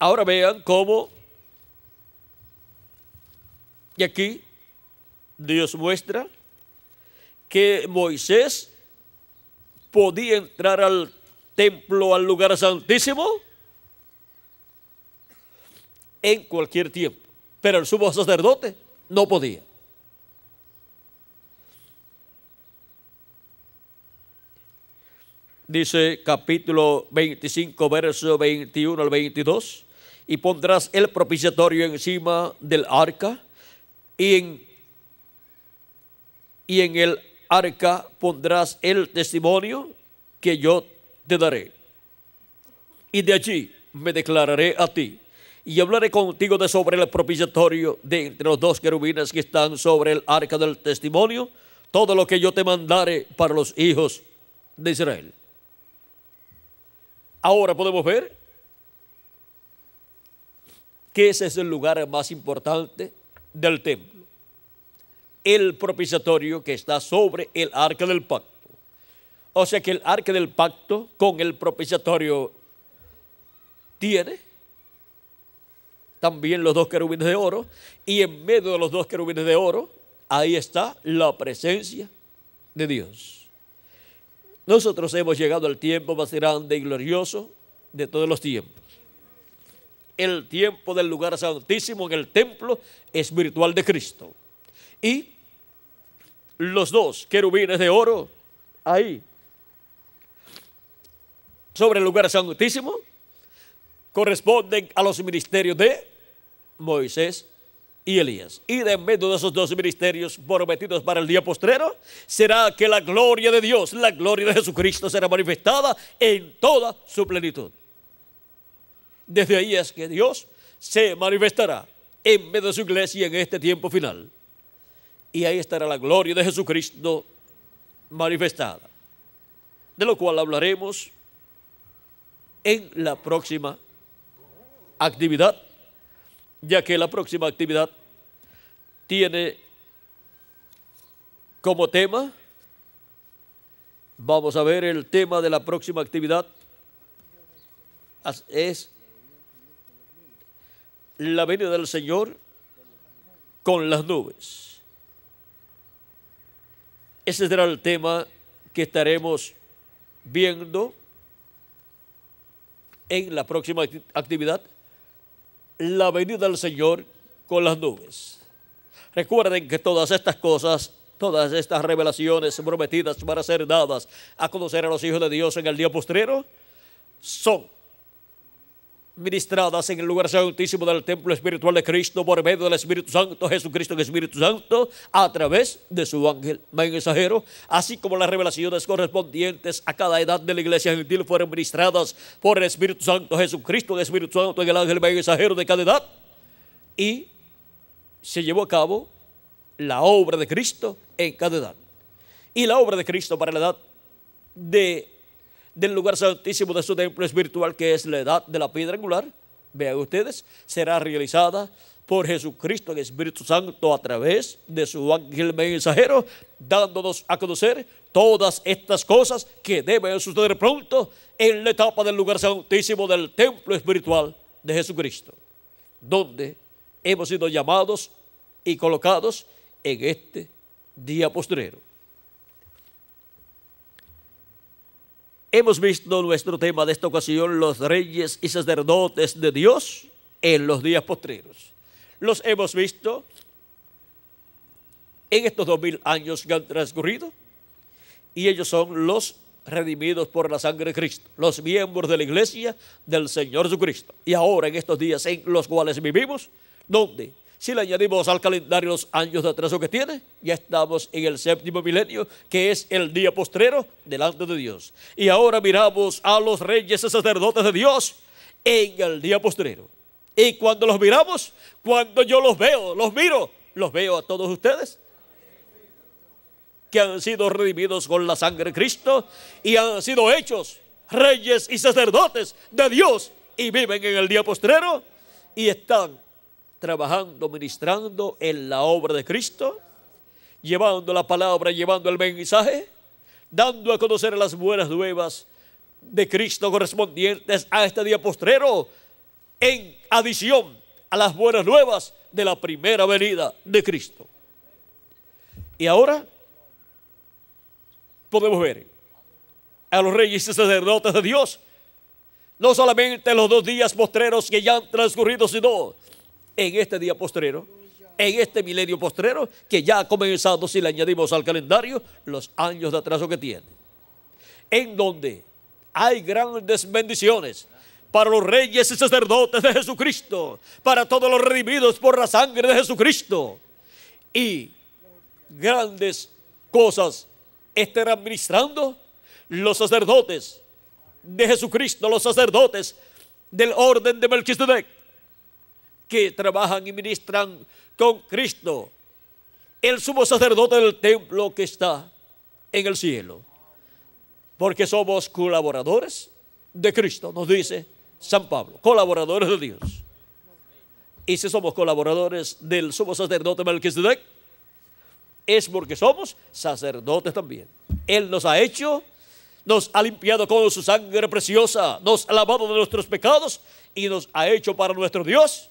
Ahora vean cómo, y aquí Dios muestra que Moisés podía entrar al templo, al lugar santísimo, en cualquier tiempo, pero el sumo sacerdote no podía. Dice capítulo 25, verso 21 al 22, y pondrás el propiciatorio encima del arca, y en el arca pondrás el testimonio que yo te daré. Y de allí me declararé a ti, y hablaré contigo de sobre el propiciatorio, de entre los dos querubines que están sobre el arca del testimonio, todo lo que yo te mandare para los hijos de Israel. Ahora podemos ver que ese es el lugar más importante del templo, el propiciatorio que está sobre el arca del pacto. O sea que el arca del pacto con el propiciatorio tiene también los dos querubines de oro, y en medio de los dos querubines de oro, ahí está la presencia de Dios. Nosotros hemos llegado al tiempo más grande y glorioso de todos los tiempos. El tiempo del lugar santísimo en el templo espiritual de Cristo. Y los dos querubines de oro ahí, sobre el lugar santísimo, corresponden a los ministerios de Moisés y Elías. Y de en medio de esos dos ministerios prometidos para el día postrero, será que la gloria de Dios, la gloria de Jesucristo será manifestada en toda su plenitud. Desde ahí es que Dios se manifestará en medio de su iglesia en este tiempo final. Y ahí estará la gloria de Jesucristo manifestada, de lo cual hablaremos en la próxima actividad, ya que la próxima actividad tiene como tema, vamos a ver el tema de la próxima actividad, es la venida del Señor con las nubes. Ese será el tema que estaremos viendo en la próxima actividad, la venida del Señor con las nubes. Recuerden que todas estas cosas, todas estas revelaciones prometidas para ser dadas a conocer a los hijos de Dios en el día postrero, son ministradas en el lugar santísimo del templo espiritual de Cristo por medio del Espíritu Santo, Jesucristo en el Espíritu Santo, a través de su ángel mensajero, así como las revelaciones correspondientes a cada edad de la iglesia gentil fueron ministradas por el Espíritu Santo, Jesucristo en el Espíritu Santo, en el ángel mensajero de cada edad, y se llevó a cabo la obra de Cristo en cada edad. Y la obra de Cristo para la edad del lugar santísimo de su templo espiritual, que es la edad de la piedra angular, vean ustedes, será realizada por Jesucristo en el Espíritu Santo a través de su ángel mensajero, dándonos a conocer todas estas cosas que deben suceder pronto en la etapa del lugar santísimo del templo espiritual de Jesucristo, donde hemos sido llamados y colocados en este día postrero. Hemos visto nuestro tema de esta ocasión, los reyes y sacerdotes de Dios en los días postreros. Los hemos visto en estos 2000 años que han transcurrido, y ellos son los redimidos por la sangre de Cristo, los miembros de la iglesia del Señor Jesucristo. Y ahora en estos días en los cuales vivimos, ¿dónde? Si le añadimos al calendario los años de atraso que tiene, ya estamos en el 7º milenio, que es el día postrero delante de Dios. Y ahora miramos a los reyes y sacerdotes de Dios en el día postrero. Y cuando los miramos, cuando yo los veo, los veo a todos ustedes que han sido redimidos con la sangre de Cristo y han sido hechos reyes y sacerdotes de Dios y viven en el día postrero y están trabajando, ministrando en la obra de Cristo, llevando la palabra, llevando el mensaje, dando a conocer las buenas nuevas de Cristo correspondientes a este día postrero, en adición a las buenas nuevas de la primera venida de Cristo. Y ahora podemos ver a los reyes y sacerdotes de Dios, no solamente en los 2 días postreros que ya han transcurrido, sino en este día postrero, en este milenio postrero, que ya ha comenzado, si le añadimos al calendario, los años de atraso que tiene, en donde hay grandes bendiciones para los reyes y sacerdotes de Jesucristo, para todos los redimidos por la sangre de Jesucristo, y grandes cosas estarán administrando los sacerdotes de Jesucristo, los sacerdotes del orden de Melquisedec, que trabajan y ministran con Cristo, el sumo sacerdote del templo que está en el cielo, porque somos colaboradores de Cristo, nos dice San Pablo, colaboradores de Dios. Y si somos colaboradores del sumo sacerdote Melquisedec, es porque somos sacerdotes también. Él nos ha hecho, nos ha limpiado con su sangre preciosa, nos ha lavado de nuestros pecados y nos ha hecho para nuestro Dios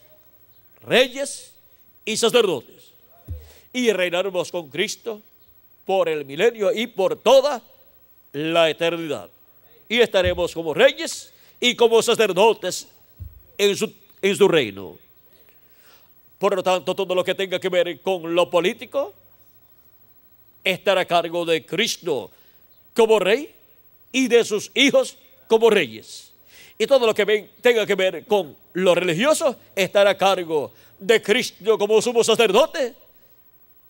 reyes y sacerdotes. Y reinaremos con Cristo por el milenio y por toda la eternidad. Y estaremos como reyes y como sacerdotes en su reino. Por lo tanto, todo lo que tenga que ver con lo político estar a cargo de Cristo como rey y de sus hijos como reyes. Y todo lo que tenga que ver con lo religioso estar a cargo de Cristo como sumo sacerdote,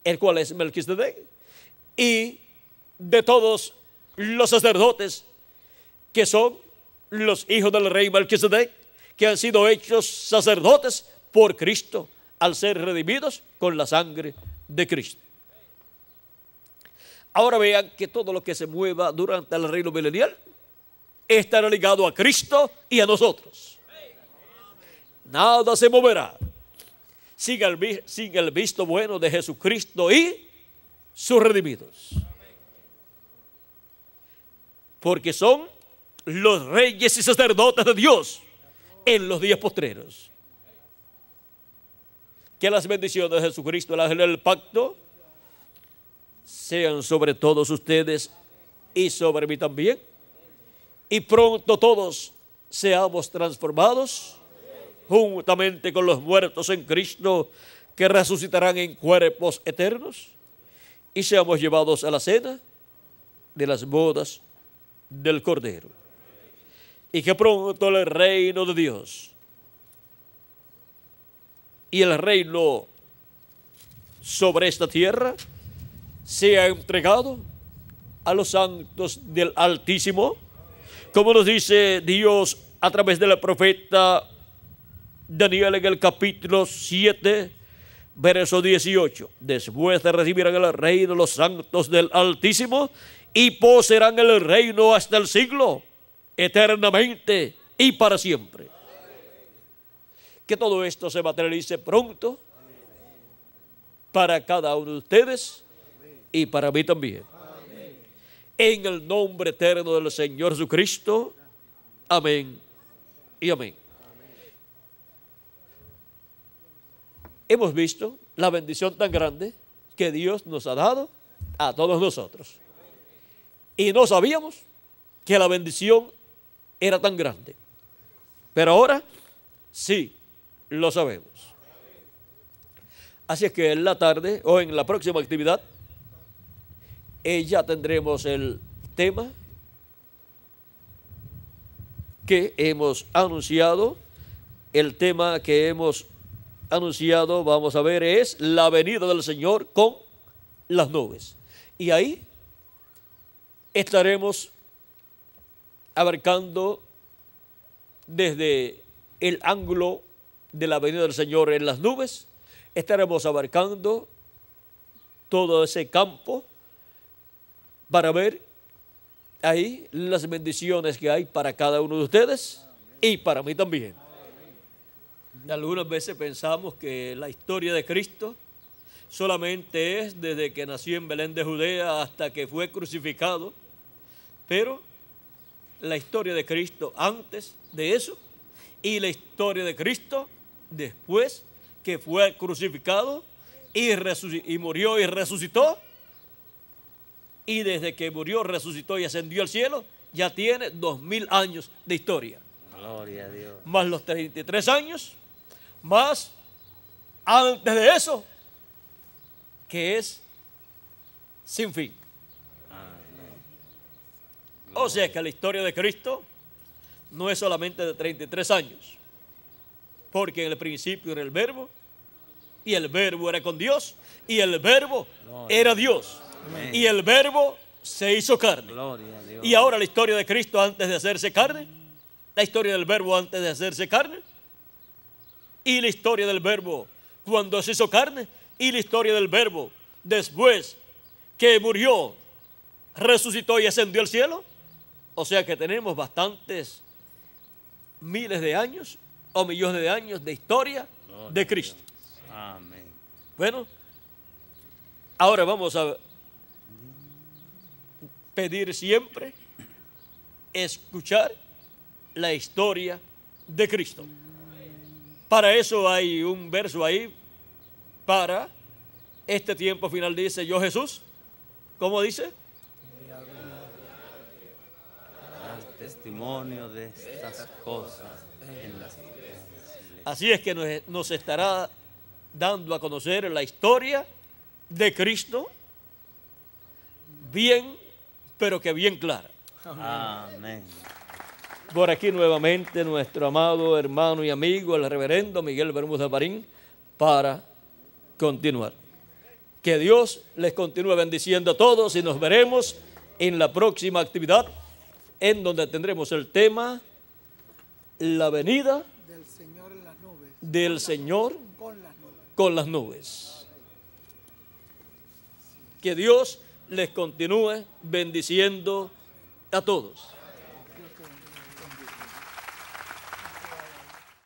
el cual es Melquisedec, y de todos los sacerdotes que son los hijos del rey Melquisedec, que han sido hechos sacerdotes por Cristo al ser redimidos con la sangre de Cristo. Ahora vean que todo lo que se mueva durante el reino milenial estará ligado a Cristo y a nosotros. Nada se moverá sin el visto bueno de Jesucristo y sus redimidos. Porque son los reyes y sacerdotes de Dios en los días postreros. Que las bendiciones de Jesucristo, el ángel del pacto, sean sobre todos ustedes y sobre mí también. Y pronto todos seamos transformados juntamente con los muertos en Cristo, que resucitarán en cuerpos eternos, y seamos llevados a la cena de las bodas del Cordero. Y que pronto el reino de Dios y el reino sobre esta tierra sea entregado a los santos del Altísimo, como nos dice Dios a través del profeta Daniel en el capítulo 7, verso 18. Después de recibirán el reino los santos del Altísimo y poseerán el reino hasta el siglo, eternamente y para siempre. Que todo esto se materialice pronto para cada uno de ustedes y para mí también. Amén. En el nombre eterno del Señor Jesucristo. Amén y amén. Amén. Hemos visto la bendición tan grande que Dios nos ha dado a todos nosotros. Y no sabíamos que la bendición era tan grande. Pero ahora sí lo sabemos. Así es que en la tarde o en la próxima actividad ya tendremos el tema que hemos anunciado. El tema que hemos anunciado, vamos a ver, es la venida del Señor con las nubes. Y ahí estaremos abarcando desde el ángulo de la venida del Señor en las nubes, estaremos abarcando todo ese campo para ver ahí las bendiciones que hay para cada uno de ustedes y para mí también. Algunas veces pensamos que la historia de Cristo solamente es desde que nació en Belén de Judea hasta que fue crucificado, pero la historia de Cristo antes de eso y la historia de Cristo después que fue crucificado y murió y resucitó, y desde que murió, resucitó y ascendió al cielo, ya tiene 2000 años de historia. Gloria a Dios. Más los 33 años, más antes de eso, que es sin fin. O sea que la historia de Cristo no es solamente de 33 años, porque en el principio era el Verbo, y el Verbo era con Dios, y el Verbo era Dios, y el Verbo se hizo carne. Gloria a Dios. Y ahora la historia de Cristo antes de hacerse carne, la historia del Verbo antes de hacerse carne, y la historia del Verbo cuando se hizo carne, y la historia del Verbo después que murió, resucitó y ascendió al cielo. O sea que tenemos bastantes miles de años o millones de años de historia de Cristo. Amén. Bueno, ahora vamos a pedir siempre escuchar la historia de Cristo. Para eso hay un verso ahí para este tiempo final. Dice: yo Jesús, ¿cómo dice? Testimonio de estas cosas en las iglesias. Así es que nos estará dando a conocer la historia de Cristo bien, pero que bien clara. Amén. Por aquí nuevamente nuestro amado hermano y amigo, el reverendo Miguel Bermúdez Marín, para continuar. Que Dios les continúe bendiciendo a todos y nos veremos en la próxima actividad, en donde tendremos el tema la venida del Señor en las nubes, del Señor con las nubes. Que Dios les continúe bendiciendo a todos.